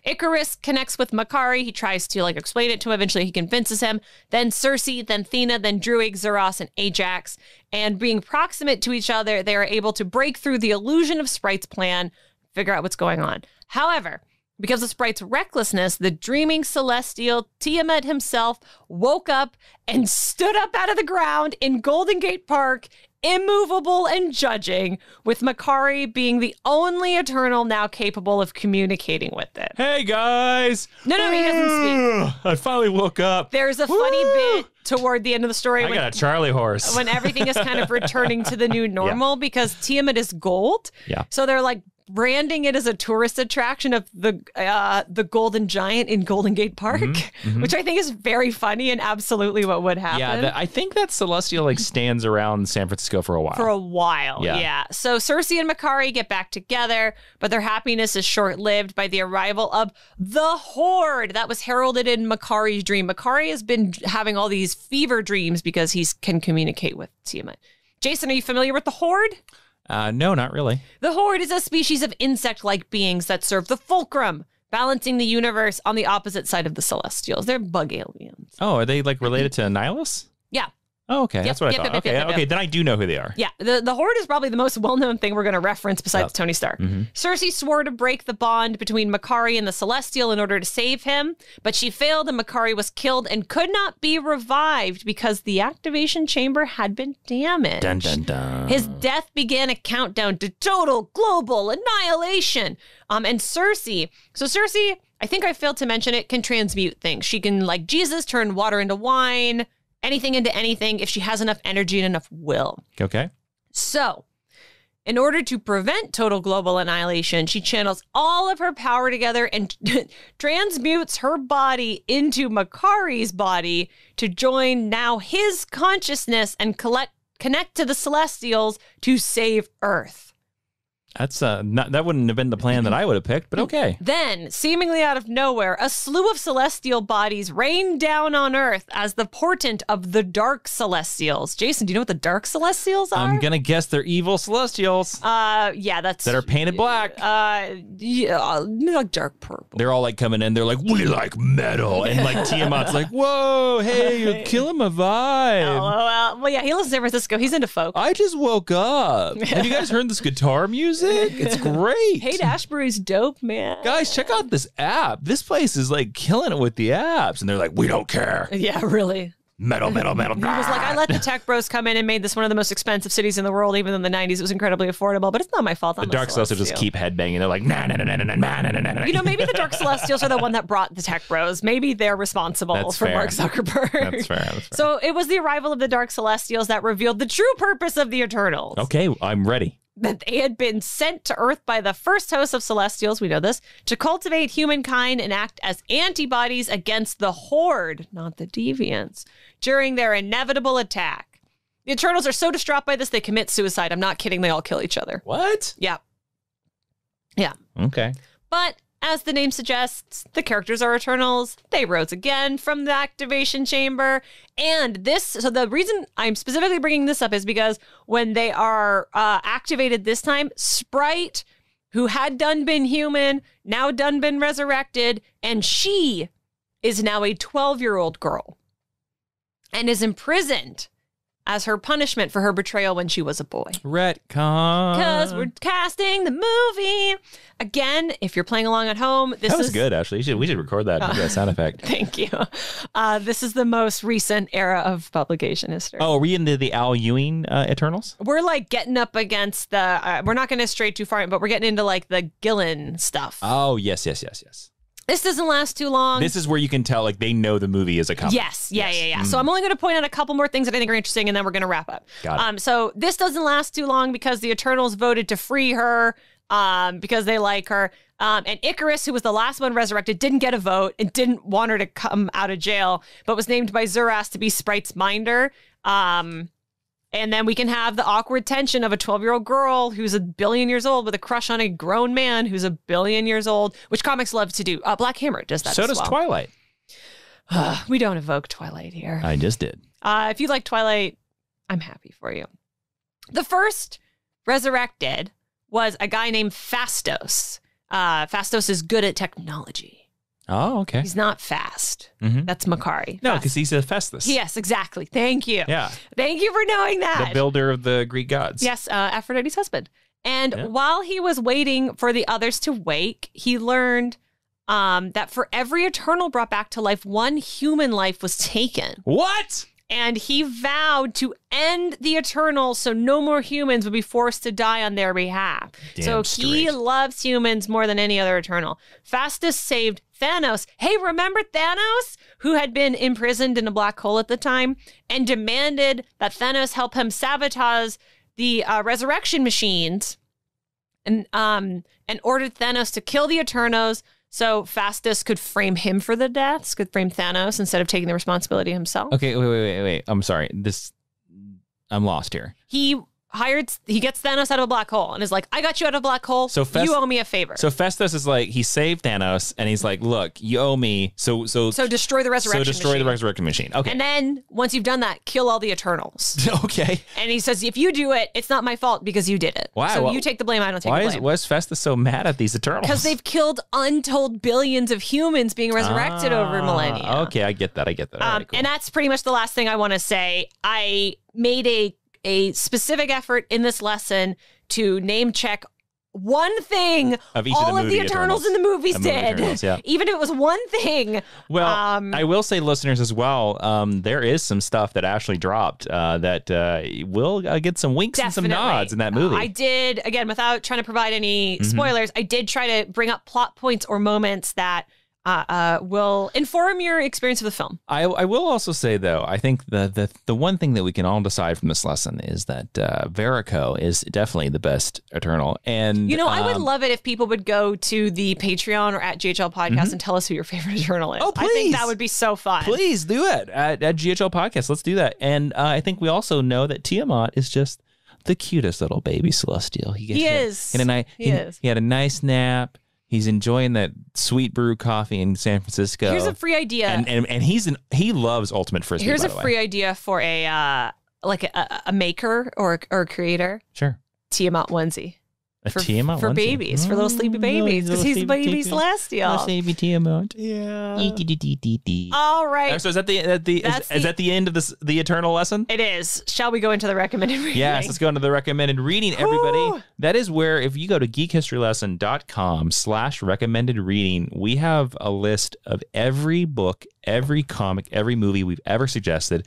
Ikaris connects with Makkari. He tries to like explain it to him. Eventually he convinces him. Then Cersei, then Thena, then Druig, Zuras, and Ajax. And being proximate to each other, they are able to break through the illusion of Sprite's plan, figure out what's going on. However, because of Sprite's recklessness, the dreaming Celestial, Tiamat himself, woke up and stood up out of the ground in Golden Gate Park, immovable and judging, with Makkari being the only Eternal now capable of communicating with it. Hey, guys! No, no, he doesn't speak. I finally woke up. There's a Woo! funny bit toward the end of the story. I when, got a Charlie horse. When everything is kind of returning to the new normal, yeah. because Tiamat is gold. Yeah. So they're like branding it as a tourist attraction of the uh, the Golden Giant in Golden Gate Park, mm-hmm, mm-hmm. which I think is very funny and absolutely what would happen. Yeah, the, I think that Celestial like stands around San Francisco for a while. For a while, yeah. yeah. So Cersei and Makkari get back together, but their happiness is short-lived by the arrival of the Horde that was heralded in Makkari's dream. Makkari has been having all these fever dreams because he can communicate with Tiamat. Jason, are you familiar with the Horde? Uh, no, not really. The Horde is a species of insect-like beings that serve the fulcrum, balancing the universe on the opposite side of the Celestials. They're bug aliens. Oh, are they like related to Nihilus? Yeah. Oh, okay. Yep, That's what yep, I thought. Yep, okay, yep, yep, okay. Yep. Then I do know who they are. Yeah. The, the Horde is probably the most well-known thing we're going to reference besides oh. Tony Stark. Mm-hmm. Cersei swore to break the bond between Makkari and the Celestial in order to save him, but she failed and Makkari was killed and could not be revived because the activation chamber had been damaged. Dun, dun, dun. His death began a countdown to total global annihilation. Um, and Cersei, so Cersei, I think I failed to mention it, can transmute things. She can, like Jesus, turn water into wine, anything into anything if she has enough energy and enough will. Okay. So, in order to prevent total global annihilation, she channels all of her power together and transmutes her body into Makkari's body to join now his consciousness and collect, connect to the Celestials to save Earth. That's uh, not, that wouldn't have been the plan that I would have picked, but okay. Then, seemingly out of nowhere, a slew of celestial bodies rain down on Earth as the portent of the Dark Celestials. Jason, do you know what the Dark Celestials are? I'm going to guess they're evil Celestials. Uh, yeah, that's... That are painted black. Uh, yeah, like dark purple. They're all like coming in, they're like, we like metal. And like Tiamat's like, whoa, hey, you're killing my vibe. L O L. Well, yeah, he lives in San Francisco. He's into folk. I just woke up. Have you guys heard this guitar music? It's great. Haight Ashbury's dope, man. Guys, check out this app. This place is like killing it with the apps. And they're like, we don't care. Yeah, really. Metal, metal, metal. He was like, I let the tech bros come in and made this one of the most expensive cities in the world, even though in the nineties it was incredibly affordable, but it's not my fault. The Dark Celestials just keep headbanging. They're like, nah, nah, nah, nah, nah, nah, nah, nah, nah. You know, maybe the Dark Celestials are the one that brought the tech bros. Maybe they're responsible for Mark Zuckerberg. That's fair. That's fair. So it was the arrival of the Dark Celestials that revealed the true purpose of the Eternals. Okay, I'm ready. That they had been sent to Earth by the first host of Celestials, we know this, to cultivate humankind and act as antibodies against the Horde, not the Deviants, during their inevitable attack. The Eternals are so distraught by this, they commit suicide. I'm not kidding. They all kill each other. What? Yeah. Yeah. Okay. But as the name suggests, the characters are Eternals. They rose again from the activation chamber. And this, so the reason I'm specifically bringing this up is because when they are uh, activated this time, Sprite, who had done been human, now done been resurrected, and she is now a twelve-year-old girl and is imprisoned as her punishment for her betrayal when she was a boy. Retcon. Because we're casting the movie. Again, if you're playing along at home, this that was is... good, Ashley. We should, we should record that and uh, do that sound effect. Thank you. Uh, this is the most recent era of publication history. Oh, are we into the Al Ewing uh, Eternals? We're like getting up against the... Uh, we're not going to stray too far, but we're getting into like the Gillen stuff. Oh, yes, yes, yes, yes. This doesn't last too long. This is where you can tell, like, they know the movie is a comic. Yes, yeah, yes. yeah, yeah. Mm-hmm. So I'm only going to point out a couple more things that I think are interesting, and then we're going to wrap up. Got it. Um, so this doesn't last too long because the Eternals voted to free her um, because they like her. Um, and Ikaris, who was the last one resurrected, didn't get a vote and didn't want her to come out of jail, but was named by Zuras to be Sprite's minder. Um, and then we can have the awkward tension of a twelve-year-old girl who's a billion years old with a crush on a grown man who's a billion years old, which comics love to do. Uh, Black Hammer does that. So as does well. Twilight. Uh, we don't evoke Twilight here. I just did. Uh, if you like Twilight, I'm happy for you. The first resurrected was a guy named Phastos. Uh, Phastos is good at technology. Oh, okay. He's not fast. Mm-hmm. That's Makkari. No, because he's a Phastos. Yes, exactly. Thank you. Yeah. Thank you for knowing that. The builder of the Greek gods. Yes, uh, Aphrodite's husband. And yeah. while he was waiting for the others to wake, he learned um, that for every Eternal brought back to life, one human life was taken. What? And he vowed to end the Eternal so no more humans would be forced to die on their behalf. Damn so straight. He loves humans more than any other Eternal. Phastos saved Thanos. Hey, remember Thanos, who had been imprisoned in a black hole at the time and demanded that Thanos help him sabotage the uh, resurrection machines and, um, and ordered Thanos to kill the Eternals so Phastos could frame him for the deaths, could frame Thanos instead of taking the responsibility himself. Okay, wait, wait, wait, wait. I'm sorry. This, I'm lost here. He hired, he gets Thanos out of a black hole and is like, I got you out of a black hole. So Fest- you owe me a favor. So Phastos is like, he saved Thanos and he's like, look, you owe me. So, so, so destroy the resurrection machine. So destroy machine. the resurrection machine. Okay. And then once you've done that, kill all the Eternals. Okay. And he says, if you do it, it's not my fault because you did it. Wow. So well, you take the blame. I don't take why the blame. Is, why is Phastos so mad at these Eternals? Because they've killed untold billions of humans being resurrected ah, over millennia. Okay. I get that. I get that. Um, right, cool. And that's pretty much the last thing I want to say. I made a a specific effort in this lesson to name check one thing of each all of the, of the Eternals, Eternals in the movies the did, movie Eternals, yeah. even if it was one thing. Well, um, I will say, listeners, as well, um, there is some stuff that Ashley dropped uh, that uh, will uh, get some winks definitely. and some nods in that movie. Uh, I did, again, without trying to provide any spoilers, mm-hmm. I did try to bring up plot points or moments that Uh, uh, will inform your experience of the film. I, I will also say, though, I think the, the the one thing that we can all decide from this lesson is that uh, Virako is definitely the best Eternal. And you know, um, I would love it if people would go to the Patreon or at G H L Podcast mm-hmm. and tell us who your favorite Eternal is. Oh, please. I think that would be so fun. Please do it at, at G H L Podcast. Let's do that. And uh, I think we also know that Tiamat is just the cutest little baby Celestial. He, gets he is. In a, in a, he, he is. He had a nice nap. He's enjoying that sweet brew coffee in San Francisco. Here's a free idea, and and, and he's an, he loves Ultimate Frisbee. Here's by a the way. free idea for a uh, like a, a maker or or a creator. Sure, Tiamat onesie. A for, Tiamat for onesie? babies, oh, for little sleepy babies, because he's a baby Celestial. Baby Tiamat. Yeah. E -de -de -de -de -de. All right. So is that the at the is, the is that the end of this the Eternal lesson? It is. Shall we go into the recommended reading? Yes, let's go into the recommended reading, everybody. Ooh. That is where, if you go to geek history lesson dot com slash recommended reading, we have a list of every book, every comic, every movie we've ever suggested.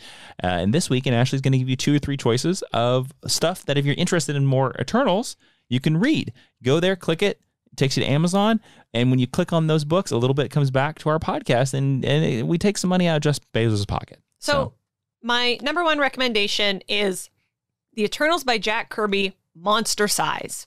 Uh, and this week, and Ashley's going to give you two or three choices of stuff that if you're interested in more Eternals, you can read. Go there, click it, it takes you to Amazon. And when you click on those books, a little bit comes back to our podcast, and, and it, we take some money out of Jeff Bezos' pocket. So, so my number one recommendation is The Eternals by Jack Kirby, Monster Size.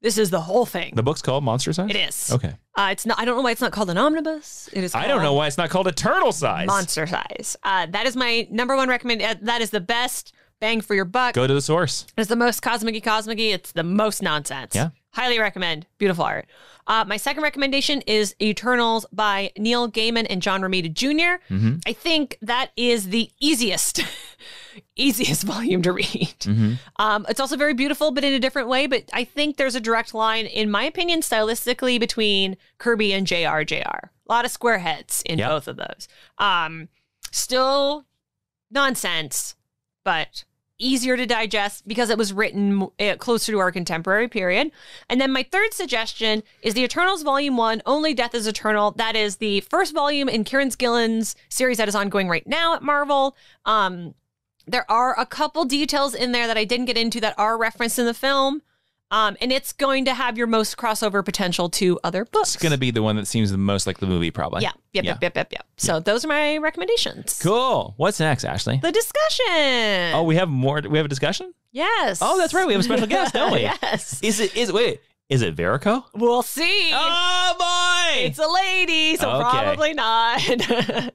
This is the whole thing. The book's called Monster Size? It is. Okay. Uh, it's not. I don't know why it's not called an omnibus. It is. I don't know why it's not called Eternal Size. Monster Size. Uh, that is my number one recommend. Uh, that is the best bang for your buck. Go to the source. It's the most cosmic-y cosmic-y. It's the most nonsense. Yeah. Highly recommend. Beautiful art. Uh, my second recommendation is Eternals by Neil Gaiman and John Romita Junior Mm-hmm. I think that is the easiest, easiest volume to read. Mm-hmm. Um, it's also very beautiful, but in a different way. But I think there's a direct line, in my opinion, stylistically between Kirby and J R J R. A lot of square heads in yep. both of those. Um, still nonsense, but easier to digest because it was written closer to our contemporary period. And then my third suggestion is the Eternals Volume one, Only Death is Eternal. That is the first volume in Kieran Gillen's series that is ongoing right now at Marvel. Um, there are a couple details in there that I didn't get into that are referenced in the film. Um, and it's going to have your most crossover potential to other books. It's going to be the one that seems the most like the movie, probably. Yeah. Yep, yeah. Yep, yep, yep, yep. So yep. Those are my recommendations. Cool. What's next, Ashley? The discussion. Oh, we have more. We have a discussion? Yes. Oh, that's right. We have a special guest, don't we? Yes. Is it, is, wait, is it Virako? We'll see. Oh, boy. It's a lady, so okay. Probably not.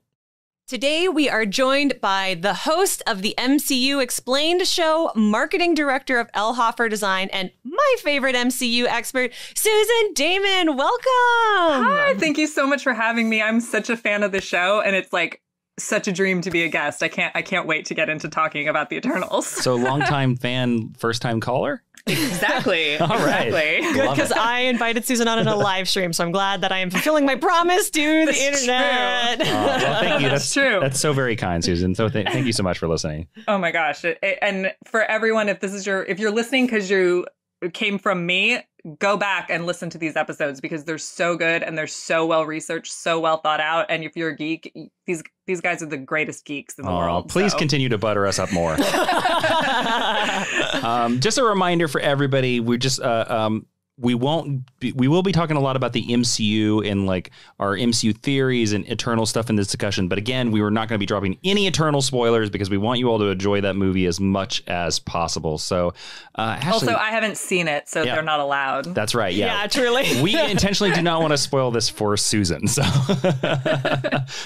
Today, we are joined by the host of the M C U Explained show, marketing director of Elhofer Design, and my favorite M C U expert, Susan Damon. Welcome. Hi, thank you so much for having me. I'm such a fan of the show, and it's like such a dream to be a guest. I can't I can't wait to get into talking about the Eternals. So longtime fan, first time caller? Exactly. All right. Exactly. Good, because I invited Susan on in a live stream, so I'm glad that I am fulfilling my promise to the internet. True. Oh, well, thank you. That's, that's true. That's so very kind, Susan. So th thank you so much for listening. Oh my gosh! It, it, and for everyone, if this is your, if you're listening because you came from me, go back and listen to these episodes because they're so good and they're so well researched, so well thought out. And if you're a geek, these these guys are the greatest geeks in the oh, world. Please so. continue to butter us up more. um, just a reminder for everybody: we just uh, um, we won't be, we will be talking a lot about the M C U and like our M C U theories and Eternal stuff in this discussion. But again, we were not going to be dropping any Eternal spoilers because we want you all to enjoy that movie as much as possible. So uh, Ashley, also, I haven't seen it, so yeah. They're not allowed. That's right. Yeah, yeah, truly. We intentionally do not want to spoil this for Susan. So,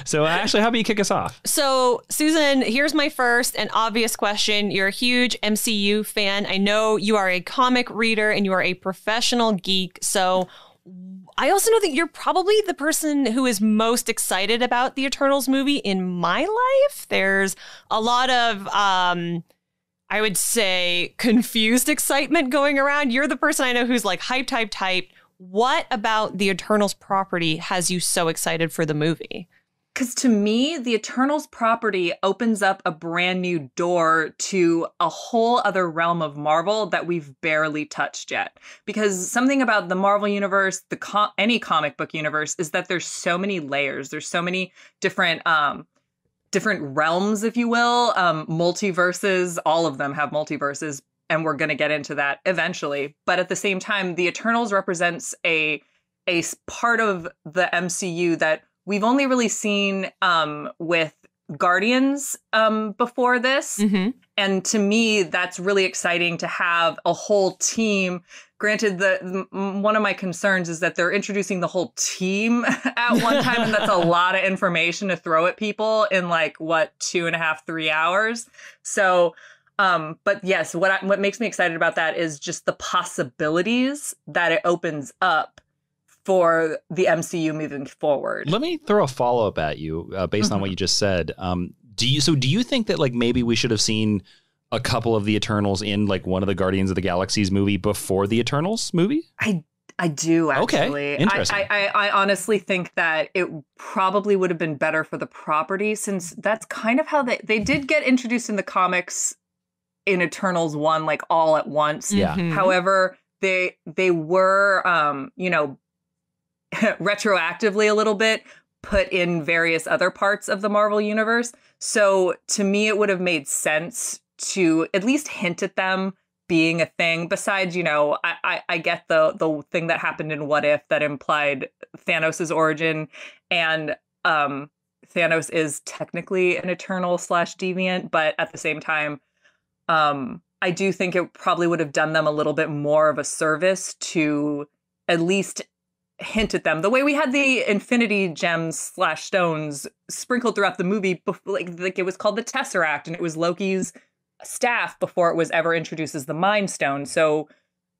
so Ashley, how about you kick us off? So, Susan, here's my first and obvious question. You're a huge M C U fan. I know you are a comic reader and you are a professional geek. So I also know that you're probably the person who is most excited about the Eternals movie in my life. There's a lot of... Um, I would say confused excitement going around. You're the person I know who's like hype, hype, hype. What about the Eternals property has you so excited for the movie? Because to me, the Eternals property opens up a brand new door to a whole other realm of Marvel that we've barely touched yet. Because something about the Marvel universe, the co any comic book universe, is that there's so many layers. There's so many different... Um, different realms, if you will, um, multiverses, all of them have multiverses, and we're going to get into that eventually. But at the same time, the Eternals represents a, a part of the M C U that we've only really seen um, with Guardians um, before this. Mm-hmm. And to me, that's really exciting to have a whole team. Granted, the one of my concerns is that they're introducing the whole team at one time, and that's a lot of information to throw at people in like what two and a half, three hours. So, um, but yes, what I, what makes me excited about that is just the possibilities that it opens up for the M C U moving forward. Let me throw a follow up at you uh, based mm-hmm. on what you just said. Um, do you so do you think that like maybe we should have seen a couple of the Eternals in like one of the Guardians of the Galaxy's movie before the Eternals movie? I I do actually. Okay, interesting. I, I, I honestly think that it probably would have been better for the property since that's kind of how they, they did get introduced in the comics in Eternals one, like all at once. Yeah. Mm-hmm. However, they they were, um, you know, retroactively a little bit put in various other parts of the Marvel universe. So to me, it would have made sense to at least hint at them being a thing. Besides, you know, I, I, I get the the thing that happened in What If that implied Thanos' origin, and um, Thanos is technically an Eternal slash deviant, but at the same time, um, I do think it probably would have done them a little bit more of a service to at least hint at them the way we had the infinity gems slash stones sprinkled throughout the movie before, like, like it was called the Tesseract and it was Loki's staff before it was ever introduced as the Mind Stone. So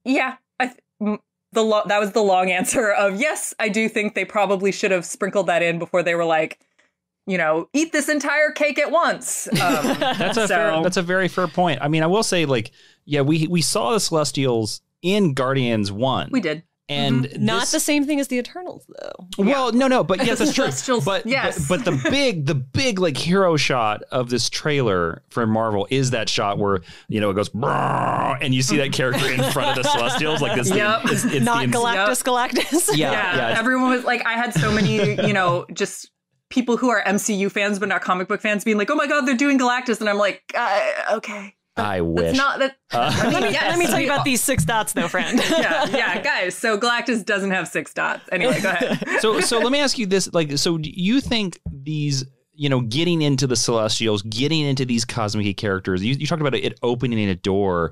yeah, I th the lo that was the long answer of yes, I do think they probably should have sprinkled that in before they were like, you know, eat this entire cake at once. Um, that's a so. fair, that's a very fair point. I mean, I will say like, yeah, we we saw the Celestials in Guardians one. We did. And mm-hmm. not this, the same thing as the Eternals, though. Well, yeah. no, no, but yes, that's true. Celestials, but, yes. but but the big, the big like hero shot of this trailer from Marvel is that shot where you know it goes and you see that character in front of the Celestials, like this. Yep. The, it's, it's not the, Galactus, yep. Galactus. Yeah, yeah. yeah everyone was like, I had so many, you know, just. people who are M C U fans but not comic book fans being like, oh my God, they're doing Galactus. And I'm like, uh, okay. I that's wish. Not that, uh, I mean, let, me, yes. let me tell you about these six dots though, friend. yeah, yeah, guys. So Galactus doesn't have six dots. Anyway, go ahead. So so let me ask you this. Like, so do you think these, you know, getting into the Celestials, getting into these cosmic characters, you, you talked about it opening a door.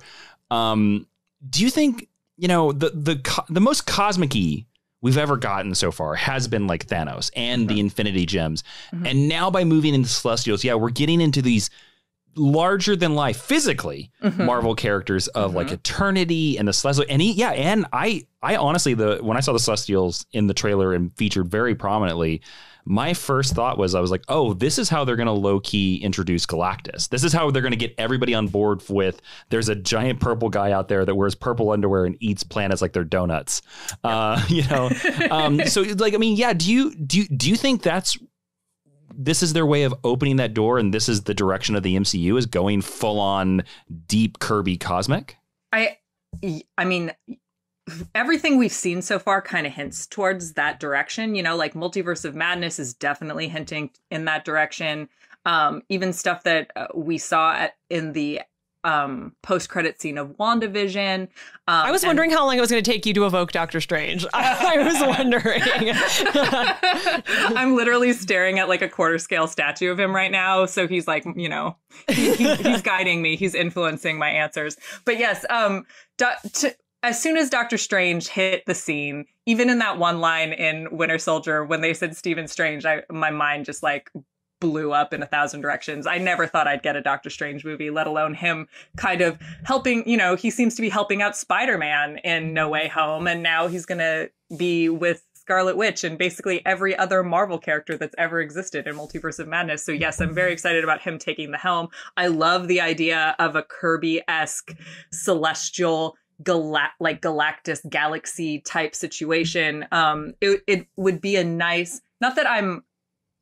Um, do you think, you know, the the the most cosmic-y we've ever gotten so far has been like Thanos and mm-hmm. the Infinity Gems. Mm-hmm. And now by moving into Celestials, yeah, we're getting into these larger than life physically mm-hmm. Marvel characters of mm-hmm. like Eternity and the Celestials. And he, yeah, and I I honestly, the when I saw the Celestials in the trailer and featured very prominently, my first thought was I was like, oh, this is how they're going to low key introduce Galactus. This is how they're going to get everybody on board with. There's a giant purple guy out there that wears purple underwear and eats planets like they're donuts. Yep. Uh, you know, um, so like, I mean, yeah. Do you do you, do you think that's this is their way of opening that door? And this is the direction of the M C U is going full on deep Kirby cosmic. I I mean. Everything we've seen so far kind of hints towards that direction, you know, like Multiverse of Madness is definitely hinting in that direction. Um, even stuff that uh, we saw at, in the um, post-credit scene of WandaVision. Um, I was wondering how long it was going to take you to evoke Doctor Strange. I, I was wondering. I'm literally staring at like a quarter-scale statue of him right now. So he's like, you know, he, he, he's guiding me. He's influencing my answers. But yes, um, to... as soon as Doctor Strange hit the scene, even in that one line in Winter Soldier, when they said Stephen Strange, I, my mind just like blew up in a thousand directions. I never thought I'd get a Doctor Strange movie, let alone him kind of helping, you know, he seems to be helping out Spider-Man in No Way Home. And now he's going to be with Scarlet Witch and basically every other Marvel character that's ever existed in Multiverse of Madness. So yes, I'm very excited about him taking the helm. I love the idea of a Kirby-esque celestial Gala like Galactus galaxy type situation. Um, it, it would be a nice, not that I'm,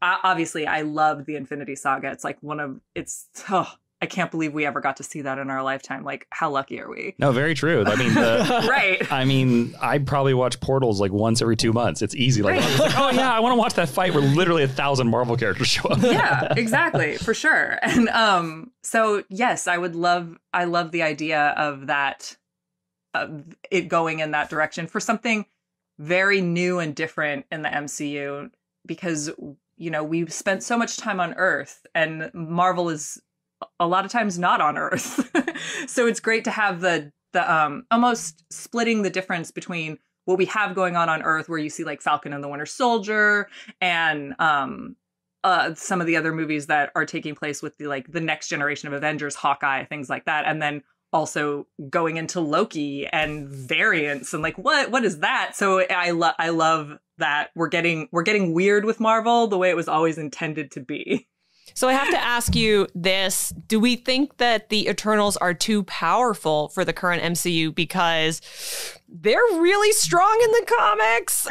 I, obviously I love the Infinity Saga. It's like one of, it's, oh, I can't believe we ever got to see that in our lifetime. Like, how lucky are we? No, very true. I mean, the, right. I mean, I probably watch Portals like once every two months. It's easy. Like, right. like oh yeah, I want to watch that fight where literally a thousand Marvel characters show up. Yeah, exactly. For sure. And um, so yes, I would love, I love the idea of that. Of it going in that direction for something very new and different in the M C U, because, you know, we've spent so much time on Earth and Marvel is a lot of times not on Earth. So it's great to have the the um almost splitting the difference between what we have going on on Earth, where you see like Falcon and the Winter Soldier and um Uh, some of the other movies that are taking place with the like the next generation of Avengers, Hawkeye, things like that, and then also going into Loki and variants and like, what, what is that? So I love, I love that we're getting, we're getting weird with Marvel the way it was always intended to be. So I have to ask you this. Do we think that the Eternals are too powerful for the current M C U because they're really strong in the comics?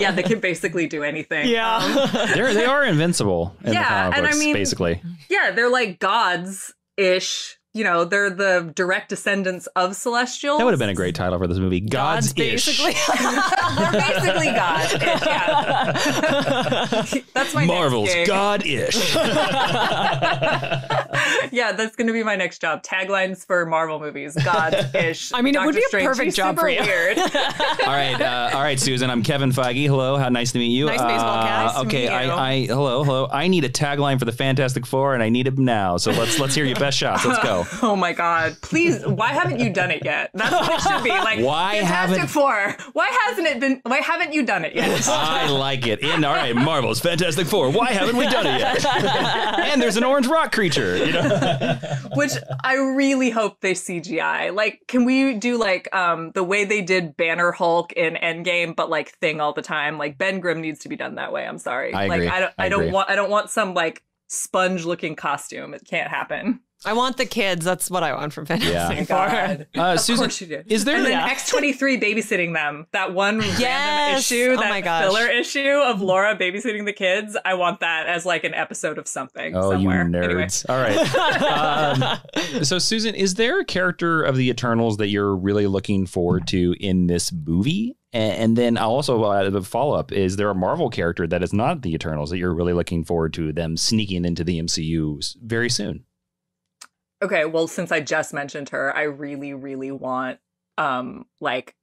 Yeah, they can basically do anything. Yeah. Um, they're, they are invincible in yeah, the comic books, and I mean, basically. Yeah, they're like gods-ish. You know, they're the direct descendants of Celestials. That would have been a great title for this movie. Gods, Gods-ish. Basically. They're basically gods. Yeah. That's my Marvel's next gig. God-ish. Yeah, that's going to be my next job. Taglines for Marvel movies. Gods-ish. I mean, Doctor it would be Strange. A perfect She's job for you. Weird. all right. Uh, all right, Susan. I'm Kevin Feige. Hello. How nice to meet you. Nice uh, baseball cast. Okay. I, I, hello. Hello. I need a tagline for the Fantastic Four, and I need it now. So let's let's hear your best shots. Let's go. Oh my God! Please, why haven't you done it yet? That's what it should be. Like, why Fantastic Four? Why hasn't it been? Why haven't you done it yet? I like it. And all right, Marvel's Fantastic Four. Why haven't we done it yet? And there's an orange rock creature, you know. Which I really hope they C G I. Like, can we do like um, the way they did Banner Hulk in Endgame, but like Thing all the time? Like Ben Grimm needs to be done that way. I'm sorry. I agree. Like I don't. I, I don't want. I don't want some like sponge-looking costume. It can't happen. I want the kids. That's what I want from Fantastic Four. Uh, of Susan, course you do. Is there and then yeah. X twenty-three babysitting them? That one yes! random issue, oh that filler issue of Laura babysitting the kids. I want that as like an episode of something. Oh, somewhere. You nerds! Anyway. All right. um, so, Susan, is there a character of the Eternals that you're really looking forward to in this movie? And, and then I'll also uh, the follow up is there a Marvel character that is not the Eternals that you're really looking forward to them sneaking into the M C U very soon? Okay, well, since I just mentioned her, I really, really want, um, like,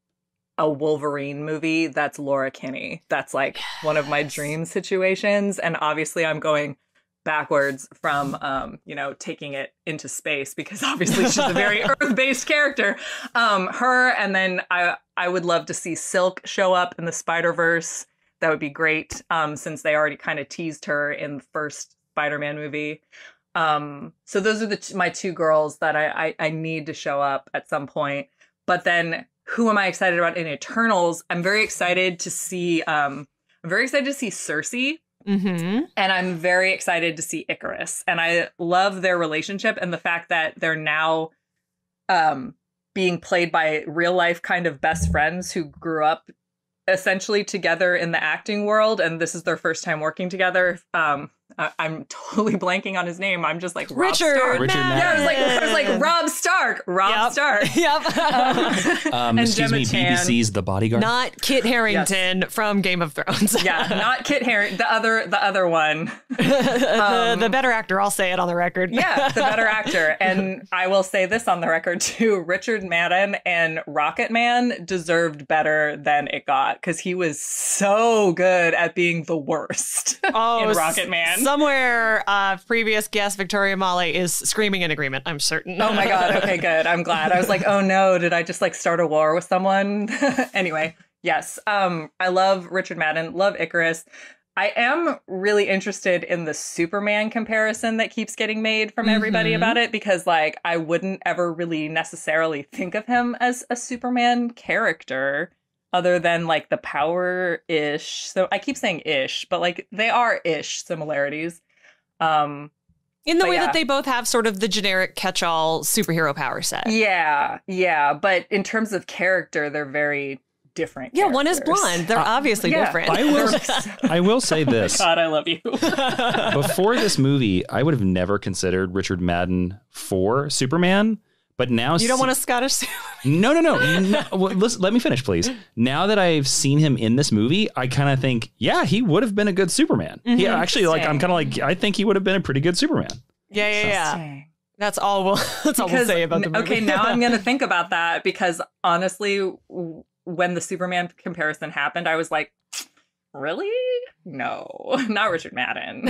a Wolverine movie that's Laura Kinney. That's, like, yes. one of my dream situations. And obviously I'm going backwards from, um, you know, taking it into space because obviously she's a very Earth-based character. Um, her, and then I, I would love to see Silk show up in the Spider-Verse. That would be great, um, since they already kind of teased her in the first Spider-Man movie. Um, so those are the t my two girls that I, I, I need to show up at some point. But then who am I excited about in Eternals? I'm very excited to see, um, I'm very excited to see Cersei. Mm-hmm. And I'm very excited to see Ikaris. And I love their relationship and the fact that they're now um, being played by real life kind of best friends who grew up essentially together in the acting world. And this is their first time working together. Um, I I'm totally blanking on his name. I'm just like, Richard Rob Stark. Richard Madden. Yeah, I was, like, I was like, Rob Stark. Rob yep. Stark. Yep. um, um, and excuse Gemma me, Chan. B B C's The Bodyguard. Not Kit Harington yes. from Game of Thrones. yeah, not Kit Harington. The other, the other one. um, the, the better actor. I'll say it on the record. yeah, the better actor. And I will say this on the record too. Richard Madden and Rocket Man deserved better than it got because he was so good at being the worst oh, in Rocket Man. Somewhere, uh, previous guest Victoria Molly is screaming in agreement, I'm certain. Oh my God. Okay, good. I'm glad. I was like, oh no, did I just like start a war with someone? Anyway, yes. Um, I love Richard Madden, love Ikaris. I am really interested in the Superman comparison that keeps getting made from everybody mm-hmm. about it because, like, I wouldn't ever really necessarily think of him as a Superman character. Other than like the power ish. So I keep saying ish, but like they are ish similarities. Um, In the way yeah. that they both have sort of the generic catch all superhero power set. Yeah. Yeah. But in terms of character, they're very different. Yeah. Characters. One is blonde. They're uh, obviously yeah. different. I will, I will say this. Oh my God, I love you. Before this movie, I would have never considered Richard Madden for Superman. But now you don't want a Scottish. no, no, no. no. Well, listen, let me finish, please. Now that I've seen him in this movie, I kind of think, yeah, he would have been a good Superman. Mm-hmm. Yeah, actually, like I'm kind of like I think he would have been a pretty good Superman. Yeah, yeah, so. yeah. That's all. We'll, that's because, all we'll say about the movie. Okay, now I'm gonna think about that because honestly, when the Superman comparison happened, I was like, really? No, not Richard Madden.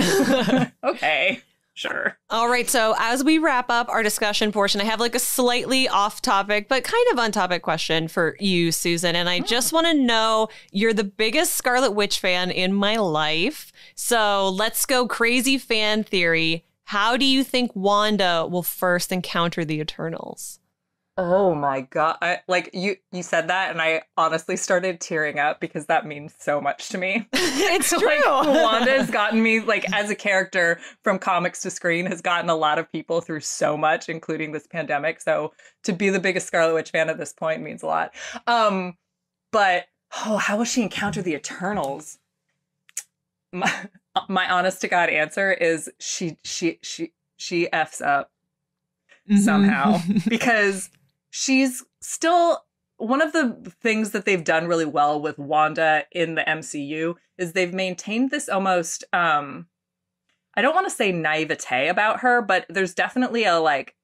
okay. Sure. All right. So as we wrap up our discussion portion, I have like a slightly off topic, but kind of on topic question for you, Susan. And I oh. just want to know, you're the biggest Scarlet Witch fan in my life. So let's go crazy fan theory. How do you think Wanda will first encounter the Eternals? Oh, my God. I, like you you said that and I honestly started tearing up because that means so much to me. It's true. Like, Wanda has gotten me like as a character from comics to screen has gotten a lot of people through so much, including this pandemic. So to be the biggest Scarlet Witch fan at this point means a lot. Um, but oh, how will she encounter the Eternals? My, my honest to God answer is she she she she F's up somehow because she's still one of the things that they've done really well with Wanda in the M C U is they've maintained this almost, um, I don't want to say naivete about her, but there's definitely a like,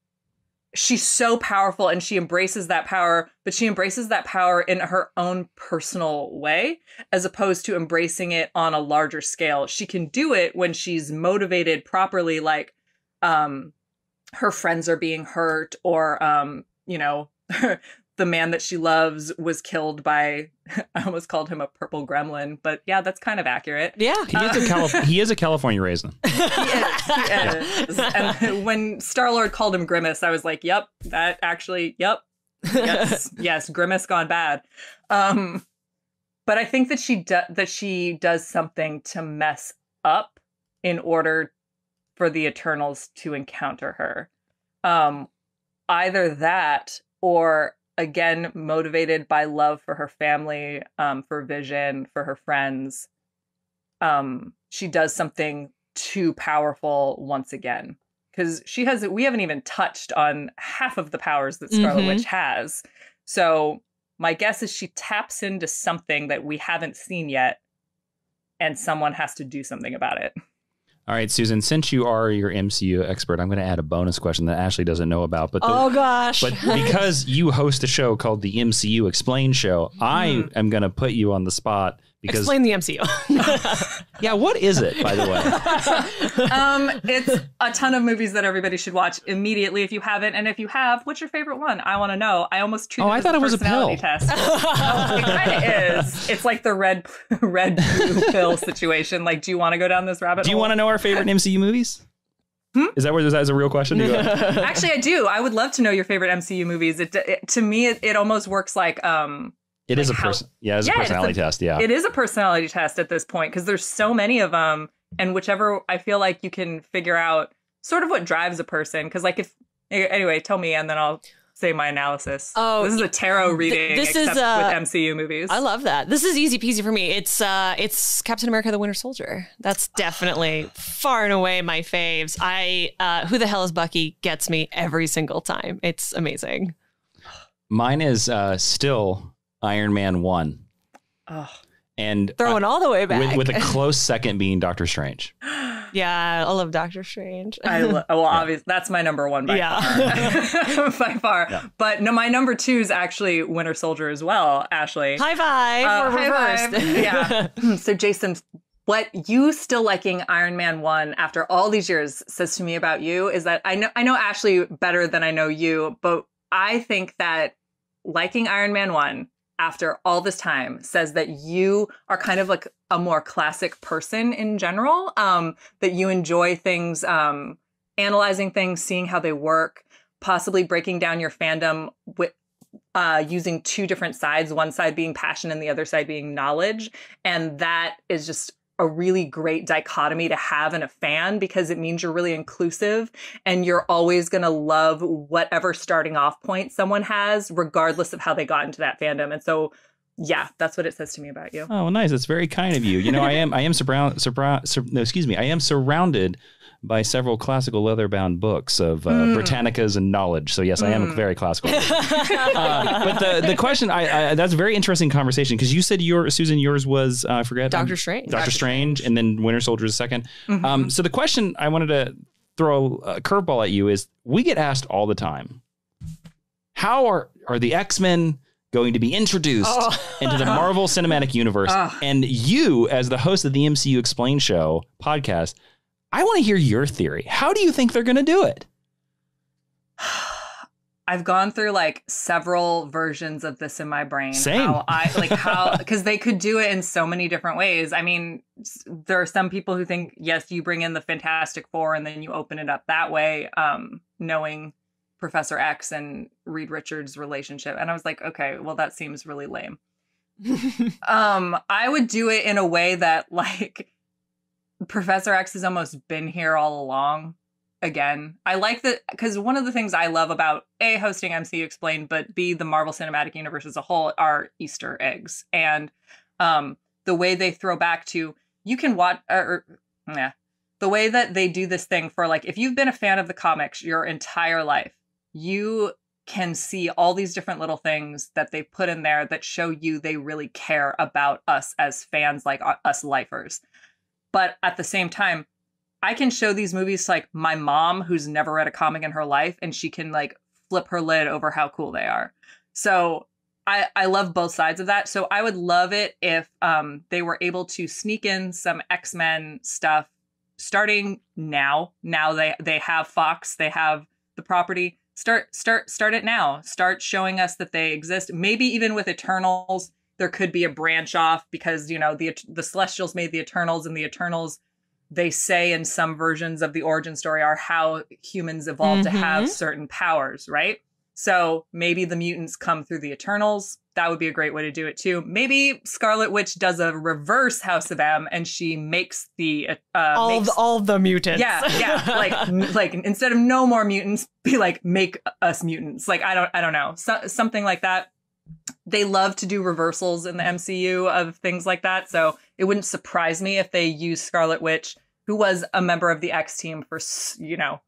she's so powerful and she embraces that power, but she embraces that power in her own personal way, as opposed to embracing it on a larger scale. She can do it when she's motivated properly, like um, her friends are being hurt or, um, you know, the man that she loves was killed by, I almost called him a purple gremlin, but yeah, that's kind of accurate. Yeah. He is, uh, a, he is a California raisin. He is, he is. Yeah. And when Star-Lord called him Grimace, I was like, yep, that actually, yep. Yes, yes, Grimace gone bad. Um, but I think that she, do that she does something to mess up in order for the Eternals to encounter her. Um, either that or, again, motivated by love for her family, um, for Vision, for her friends. Um, she does something too powerful once again. Because she has, we haven't even touched on half of the powers that Scarlet mm-hmm. Witch has. So my guess is she taps into something that we haven't seen yet, and someone has to do something about it. All right, Susan, since you are your M C U expert, I'm going to add a bonus question that Ashley doesn't know about. But the, oh, gosh. But because you host a show called the M C U Explained Show, mm. I am going to put you on the spot. Because explain the M C U. Yeah, what is it, by the way? um, it's a ton of movies that everybody should watch immediately if you haven't. And if you have, what's your favorite one? I want to know. I almost treated oh, it as I thought a it was personality a pill. Test. Oh, it kind of is. It's like the red, red blue pill situation. Like, do you want to go down this rabbit hole? Do you want to know our favorite M C U movies? Hmm? Is that where that is a real question? Actually, I do. I would love to know your favorite M C U movies. It, it to me, it, it almost works like... Um, It like is a person, yeah. It's yeah, a personality it's a, test, yeah. It is a personality test at this point because there's so many of them, and whichever I feel like you can figure out sort of what drives a person. Because like if anyway, tell me, and then I'll say my analysis. Oh, this is a tarot reading. Th this except is uh, with M C U movies. I love that. This is easy peasy for me. It's uh, it's Captain America: The Winter Soldier. That's definitely far and away my faves. I uh, Who the Hell is Bucky gets me every single time. It's amazing. Mine is uh, still. Iron Man one. Oh, and throwing uh, all the way back. With, with a close second being Doctor Strange. Yeah, I love Doctor Strange. I lo well, yeah. obviously, that's my number one by yeah. far. by far. Yeah. But no, my number two is actually Winter Soldier as well, Ashley. High five. Uh, high reversed. Five. Yeah. So Jason, what you still liking Iron Man one after all these years says to me about you is that I know, I know Ashley better than I know you, but I think that liking Iron Man one after all this time says that you are kind of like a more classic person in general, um, that you enjoy things, um, analyzing things, seeing how they work, possibly breaking down your fandom with uh, using two different sides, one side being passion and the other side being knowledge. And that is just a really great dichotomy to have in a fan because it means you're really inclusive and you're always going to love whatever starting off point someone has, regardless of how they got into that fandom. And so, yeah, that's what it says to me about you. Oh, well, nice. That's very kind of you. You know, I am I am surround, surround, sur no, excuse me. I am surrounded by several classical leather-bound books of uh, mm. Britannicas and knowledge. So yes, I am mm. very classical. uh, but the the question, I, I that's a very interesting conversation because you said your Susan, yours was uh, I forget Doctor Strange, Doctor Strange, and then Winter Soldier is second. Mm -hmm. Um, so the question I wanted to throw a curveball at you is: we get asked all the time, how are are the X-Men going to be introduced oh. into the Marvel Cinematic Universe? Oh. And you, as the host of the M C U Explained Show podcast. I want to hear your theory. How do you think they're going to do it? I've gone through like several versions of this in my brain. Same. How I like how because they could do it in so many different ways. I mean, there are some people who think yes, you bring in the Fantastic Four and then you open it up that way, um, knowing Professor X and Reed Richards' relationship. And I was like, okay, well that seems really lame. um, I would do it in a way that like. Professor X has almost been here all along again. I like that because one of the things I love about A, hosting M C U Explained, but B, the Marvel Cinematic Universe as a whole are Easter eggs. And um, the way they throw back to, you can watch, or, or yeah, the way that they do this thing for like, if you've been a fan of the comics your entire life, you can see all these different little things that they put in there that show you they really care about us as fans, like uh, us lifers. But at the same time, I can show these movies to like my mom who's never read a comic in her life and she can like flip her lid over how cool they are. So I, I love both sides of that. So I would love it if um, they were able to sneak in some X-Men stuff starting now. Now they, they have Fox, they have the property. Start, start, start it now. Start showing us that they exist. Maybe even with Eternals. There could be a branch off because, you know, the the Celestials made the Eternals and the Eternals, they say in some versions of the origin story are how humans evolved mm-hmm. to have certain powers, right? So maybe the mutants come through the Eternals that would be a great way to do it too. Maybe Scarlet Witch does a reverse House of M and she makes the uh, all makes, the, all the mutants. Yeah, yeah. Like like instead of no more mutants, be like make us mutants. Like I don't I don't know so, something like that. They love to do reversals in the M C U of things like that, so it wouldn't surprise me if they use Scarlet Witch, who was a member of the X team for you know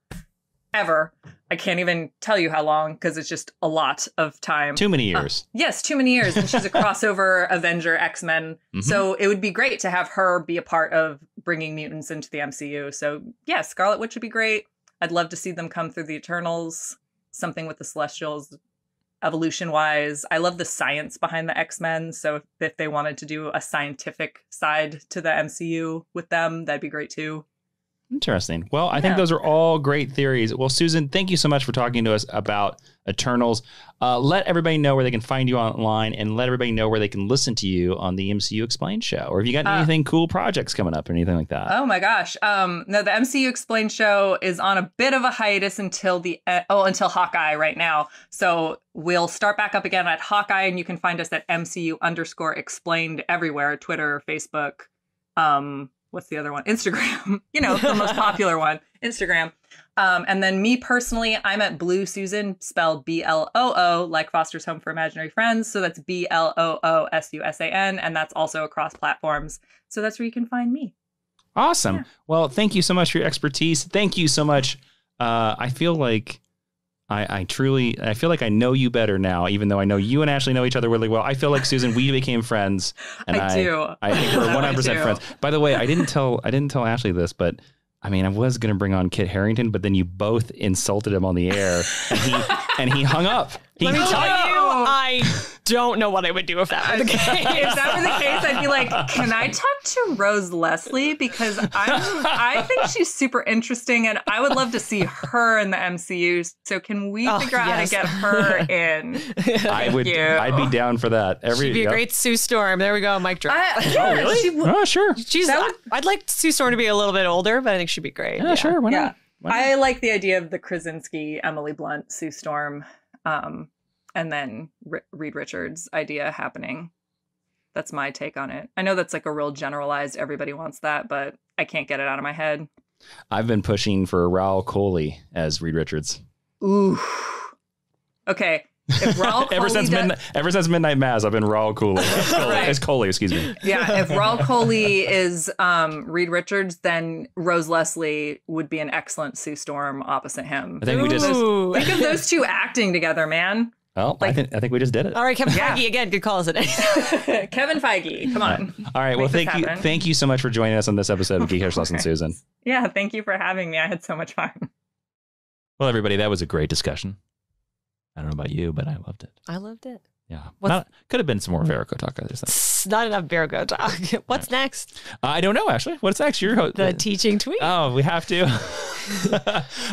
ever. I can't even tell you how long because it's just a lot of time. Too many years. Uh, yes, too many years. And she's a crossover Avenger X-Men. Mm-hmm. So it would be great to have her be a part of bringing mutants into the M C U. So yeah, Scarlet Witch would be great. I'd love to see them come through the Eternals, something with the Celestials evolution-wise. I love the science behind the X-Men. So if, if they wanted to do a scientific side to the M C U with them, that'd be great too. Interesting. Well, I yeah. think those are all great theories. Well, Susan, thank you so much for talking to us about Eternals. Uh, let everybody know where they can find you online and let everybody know where they can listen to you on the M C U Explained show. Or have you got uh, anything cool projects coming up or anything like that? Oh, my gosh. Um, no, the M C U Explained show is on a bit of a hiatus until the oh, until Hawkeye right now. So we'll start back up again at Hawkeye, and you can find us at M C U underscore explained everywhere. Twitter, Facebook, um what's the other one? Instagram, you know, the most popular one, Instagram. Um, and then me personally, I'm at Blue Susan, spelled B L O O, like Foster's Home for Imaginary Friends. So that's B L O O S U S A N. And that's also across platforms. So that's where you can find me. Awesome. Yeah. Well, thank you so much for your expertise. Thank you so much. Uh, I feel like I, I truly, I feel like I know you better now, even though I know you and Ashley know each other really well. I feel like, Susan, we became friends. And I, I do. I think we're one hundred percent friends. By the way, I didn't tell, I didn't tell Ashley this, but I mean, I was going to bring on Kit Harington, but then you both insulted him on the air and he, and he hung up. He Let me tell up. you, I don't know what I would do if that were the case. If that were the case, I'd be like, can I talk to Rose Leslie? Because I'm, I think she's super interesting and I would love to see her in the M C U. So can we oh, figure out yes. how to get her in? I would, you. I'd be down for that. Every, She'd be yep. a great Sue Storm. There we go. Mic drop. Uh, yeah, oh, really? She, oh, sure. She's, would, I'd like Sue Storm to be a little bit older, but I think she'd be great. Yeah, yeah. sure. Why not? Yeah. Why not? I like the idea of the Krasinski, Emily Blunt, Sue Storm. Um, And then R- Reed Richards idea happening. That's my take on it. I know that's like a real generalized, everybody wants that, but I can't get it out of my head. I've been pushing for Raul Coley as Reed Richards. Ooh. Okay. If Raul ever, since does... Midnight, ever since Midnight Mass, I've been Raul Coley. Right. It's Coley, excuse me. Yeah, if Raul Coley is um, Reed Richards, then Rose Leslie would be an excellent Sue Storm opposite him. I think Ooh. we just... Think of those two acting together, man. Well, like, I, think, I think we just did it. All right, Kevin yeah. Feige again. Good call, isn't it? Kevin Feige, come on. All right, all right well, thank you happen. thank you so much for joining us on this episode of Geek Hair Sloss and Susan. Yeah, thank you for having me. I had so much fun. Well, everybody, that was a great discussion. I don't know about you, but I loved it. I loved it. Yeah. Not, could have been some more Virako talk. Not enough Virako talk. What's right. next? Uh, I don't know, Ashley. What's next? Your host, the uh, teaching tweet. Oh, we have to.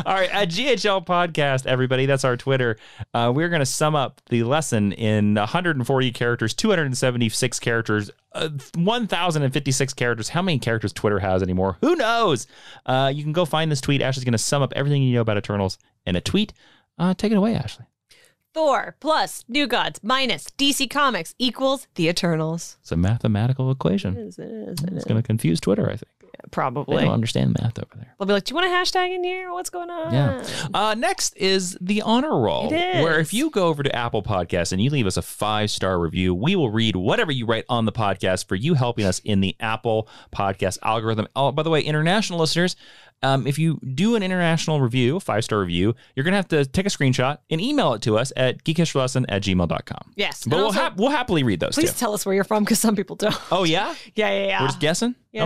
All right. At G H L Podcast, everybody, that's our Twitter. Uh, we're going to sum up the lesson in one hundred forty characters, two hundred seventy-six characters, uh, one thousand fifty-six characters. How many characters Twitter has anymore? Who knows? Uh, you can go find this tweet. Ashley's going to sum up everything you know about Eternals in a tweet. Uh, take it away, Ashley. Thor plus New Gods minus D C Comics equals the Eternals. It's a mathematical equation. It is, it is, it is. It's going to confuse Twitter, I think. Yeah, probably. They don't understand math over there. They'll be like, do you want a hashtag in here? What's going on? Yeah. Uh, next is the honor roll, where if you go over to Apple Podcasts and you leave us a five-star review, we will read whatever you write on the podcast for you helping us in the Apple Podcast algorithm. Oh, by the way, international listeners, Um, if you do an international review, five-star review, you're going to have to take a screenshot and email it to us at geekishlerlesson at gmail dot com. Yes. But we'll, also, ha we'll happily read those, Please too. tell us where you're from, because some people don't. Oh, yeah? Yeah, yeah, yeah. We're just guessing? Yeah.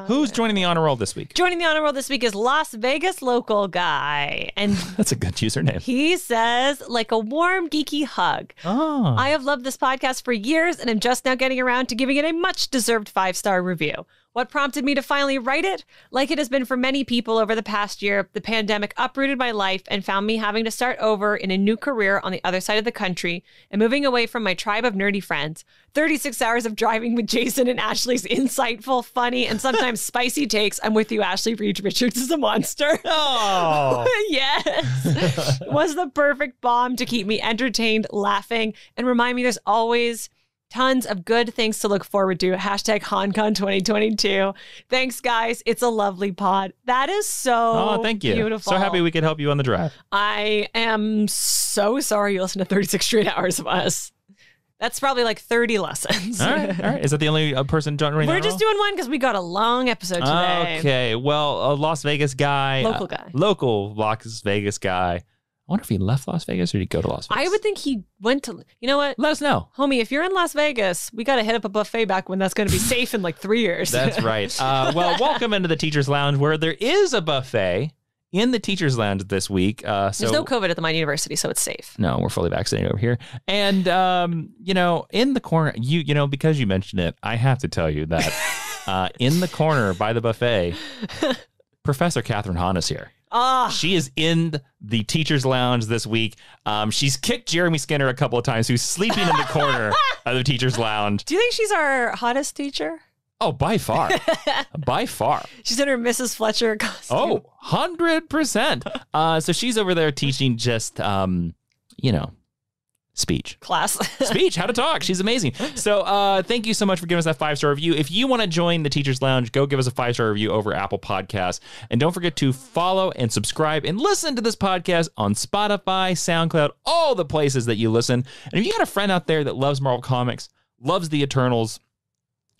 Okay, cool. Who's joining the honor roll this week? Joining the honor roll this week is Las Vegas local guy. And that's a good username. He says, like a warm, geeky hug. Oh. I have loved this podcast for years, and I'm just now getting around to giving it a much-deserved five-star review. What prompted me to finally write it? Like it has been for many people over the past year, the pandemic uprooted my life and found me having to start over in a new career on the other side of the country and moving away from my tribe of nerdy friends. thirty-six hours of driving with Jason and Ashley's insightful, funny, and sometimes spicy takes. I'm with you, Ashley. Reed Richards is a monster. Oh. Yes. Was the perfect bomb to keep me entertained, laughing, and remind me there's always tons of good things to look forward to. Hashtag HonCon twenty twenty-two. Thanks, guys. It's a lovely pod. That is so oh, thank you. Beautiful. So happy we could help you on the drive. I am so sorry you listened to thirty-six straight hours of us. That's probably like thirty lessons. All right. All right. Is that the only person joining right now? We're just doing one because we got a long episode today. Okay. Well, a Las Vegas guy. Local guy. Uh, local Las Vegas guy. I wonder if he left Las Vegas or did he go to Las Vegas? I would think he went to, you know what? Let us know. Homie, if you're in Las Vegas, we got to hit up a buffet back when that's going to be safe in like three years. That's right. Uh, well, welcome into the Teacher's Lounge where there is a buffet in the Teacher's Lounge this week. Uh, so, there's no COVID at the Mind University, so it's safe. No, we're fully vaccinated over here. And, um, you know, in the corner, you you know, because you mentioned it, I have to tell you that uh, in the corner by the buffet, Professor Catherine Hahn is here. Ah. She is in the Teacher's Lounge this week. Um, she's kicked Jeremy Skinner a couple of times, who's sleeping in the corner of the Teacher's Lounge. Do you think she's our hottest teacher? Oh, by far. By far. She's in her Missus Fletcher costume. Oh, one hundred percent. Uh, so she's over there teaching just, um, you know, speech. Class. Speech, how to talk. She's amazing. So uh, thank you so much for giving us that five-star review. If you want to join the Teacher's Lounge, go give us a five-star review over Apple Podcasts. And don't forget to follow and subscribe and listen to this podcast on Spotify, SoundCloud, all the places that you listen. And if you got a friend out there that loves Marvel Comics, loves the Eternals,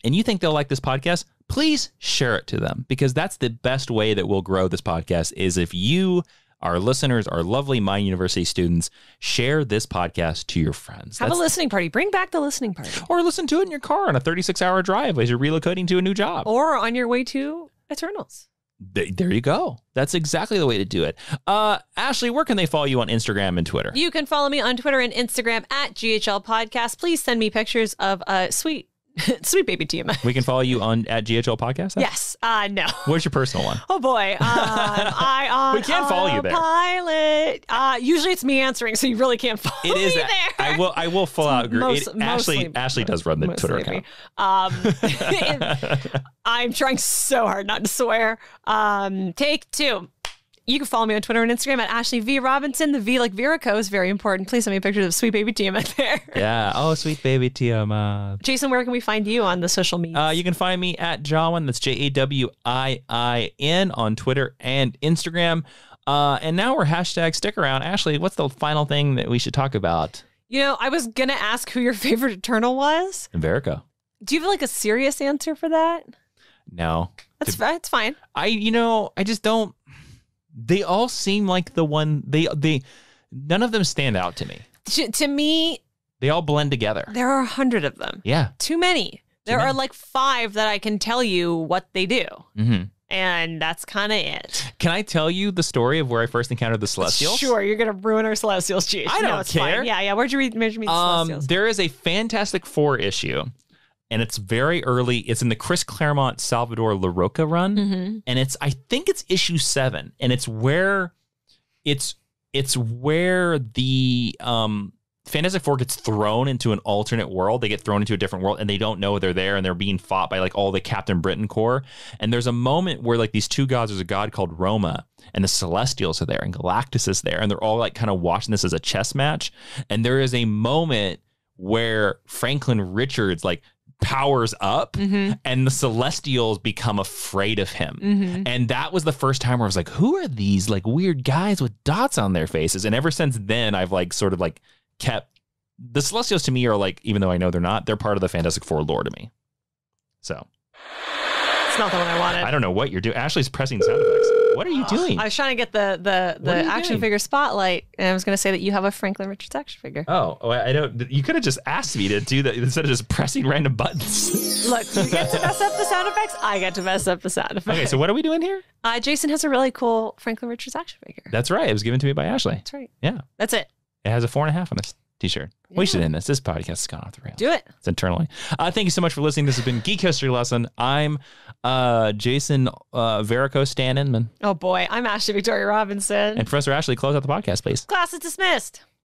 and you think they'll like this podcast, please share it to them because that's the best way that we'll grow this podcast is if you... Our listeners, our lovely Mind University students, share this podcast to your friends. Have That's, a listening party. Bring back the listening party. Or listen to it in your car on a thirty-six hour drive as you're relocating to a new job. Or on your way to Eternals. There you go. That's exactly the way to do it. Uh, Ashley, where can they follow you on Instagram and Twitter? You can follow me on Twitter and Instagram at G H L Podcast. Please send me pictures of uh, sweet Sweet baby Tiamat. We can follow you on at G H L Podcast? Huh? Yes. Uh, no. Where's your personal one? Oh, boy. Um, I on We can't follow you there. Pilot. Uh, usually it's me answering, so you really can't follow it is me a, there. I will I will full out agree. Most, it, Ashley, Ashley does run the Twitter account. Um, it, I'm trying so hard not to swear. Um, take two. You can follow me on Twitter and Instagram at Ashley V. Robinson. The V like Virako is very important. Please send me pictures of sweet baby Tiamat there. Yeah. Oh, sweet baby Tiamat. Jason, where can we find you on the social media? Uh, you can find me at Jawin. That's J A W I I N on Twitter and Instagram. Uh, and now we're hashtag stick around. Ashley, what's the final thing that we should talk about? You know, I was going to ask who your favorite Eternal was. Virako. Do you have like a serious answer for that? No. That's, that's fine. I, you know, I just don't. They all seem like the one they they none of them stand out to me. To, to me, they all blend together. There are a hundred of them. Yeah, too many. There too many. are like five that I can tell you what they do, mm-hmm. and that's kind of it. Can I tell you the story of where I first encountered the Celestials? Sure, you're gonna ruin our Celestials. Jeez. I don't no, it's care. Fine. Yeah, yeah. Where'd you read? Where'd you meet the um, Celestials? There is a Fantastic Four issue. And it's very early. It's in the Chris Claremont, Salvador LaRocca run. Mm-hmm. And it's, I think it's issue seven. And it's where it's it's where the um, Fantastic Four gets thrown into an alternate world. They get thrown into a different world and they don't know they're there. And they're being fought by like all the Captain Britain Corps. And there's a moment where like these two gods, there's a god called Roma and the Celestials are there and Galactus is there. And they're all like kind of watching this as a chess match. And there is a moment where Franklin Richards like powers up mm-hmm. and the Celestials become afraid of him. Mm-hmm. And that was the first time where I was like, who are these like weird guys with dots on their faces? And ever since then, I've like sort of like kept the Celestials to me are like, even though I know they're not, they're part of the Fantastic Four lore to me. So. It's not the one I wanted. I don't know what you're doing. Ashley's pressing sound effects. What are you doing? I was trying to get the the, the action doing? figure spotlight, and I was going to say that you have a Franklin Richards action figure. Oh, oh I don't. You could have just asked me to do that instead of just pressing random buttons. Look, you get to mess up the sound effects. I get to mess up the sound effects. Okay, so what are we doing here? Uh, Jason has a really cool Franklin Richards action figure. That's right. It was given to me by Ashley. That's right. Yeah. That's it. It has a four and a half on it. T-shirt. Yeah. We should end this. This podcast has gone off the rails. Do it. It's internally. Uh, thank you so much for listening. This has been Geek History Lesson. I'm uh, Jason uh, Virako Stan Inman. Oh, boy. I'm Ashley Victoria Robinson. And Professor Ashley, close out the podcast, please. Class is dismissed.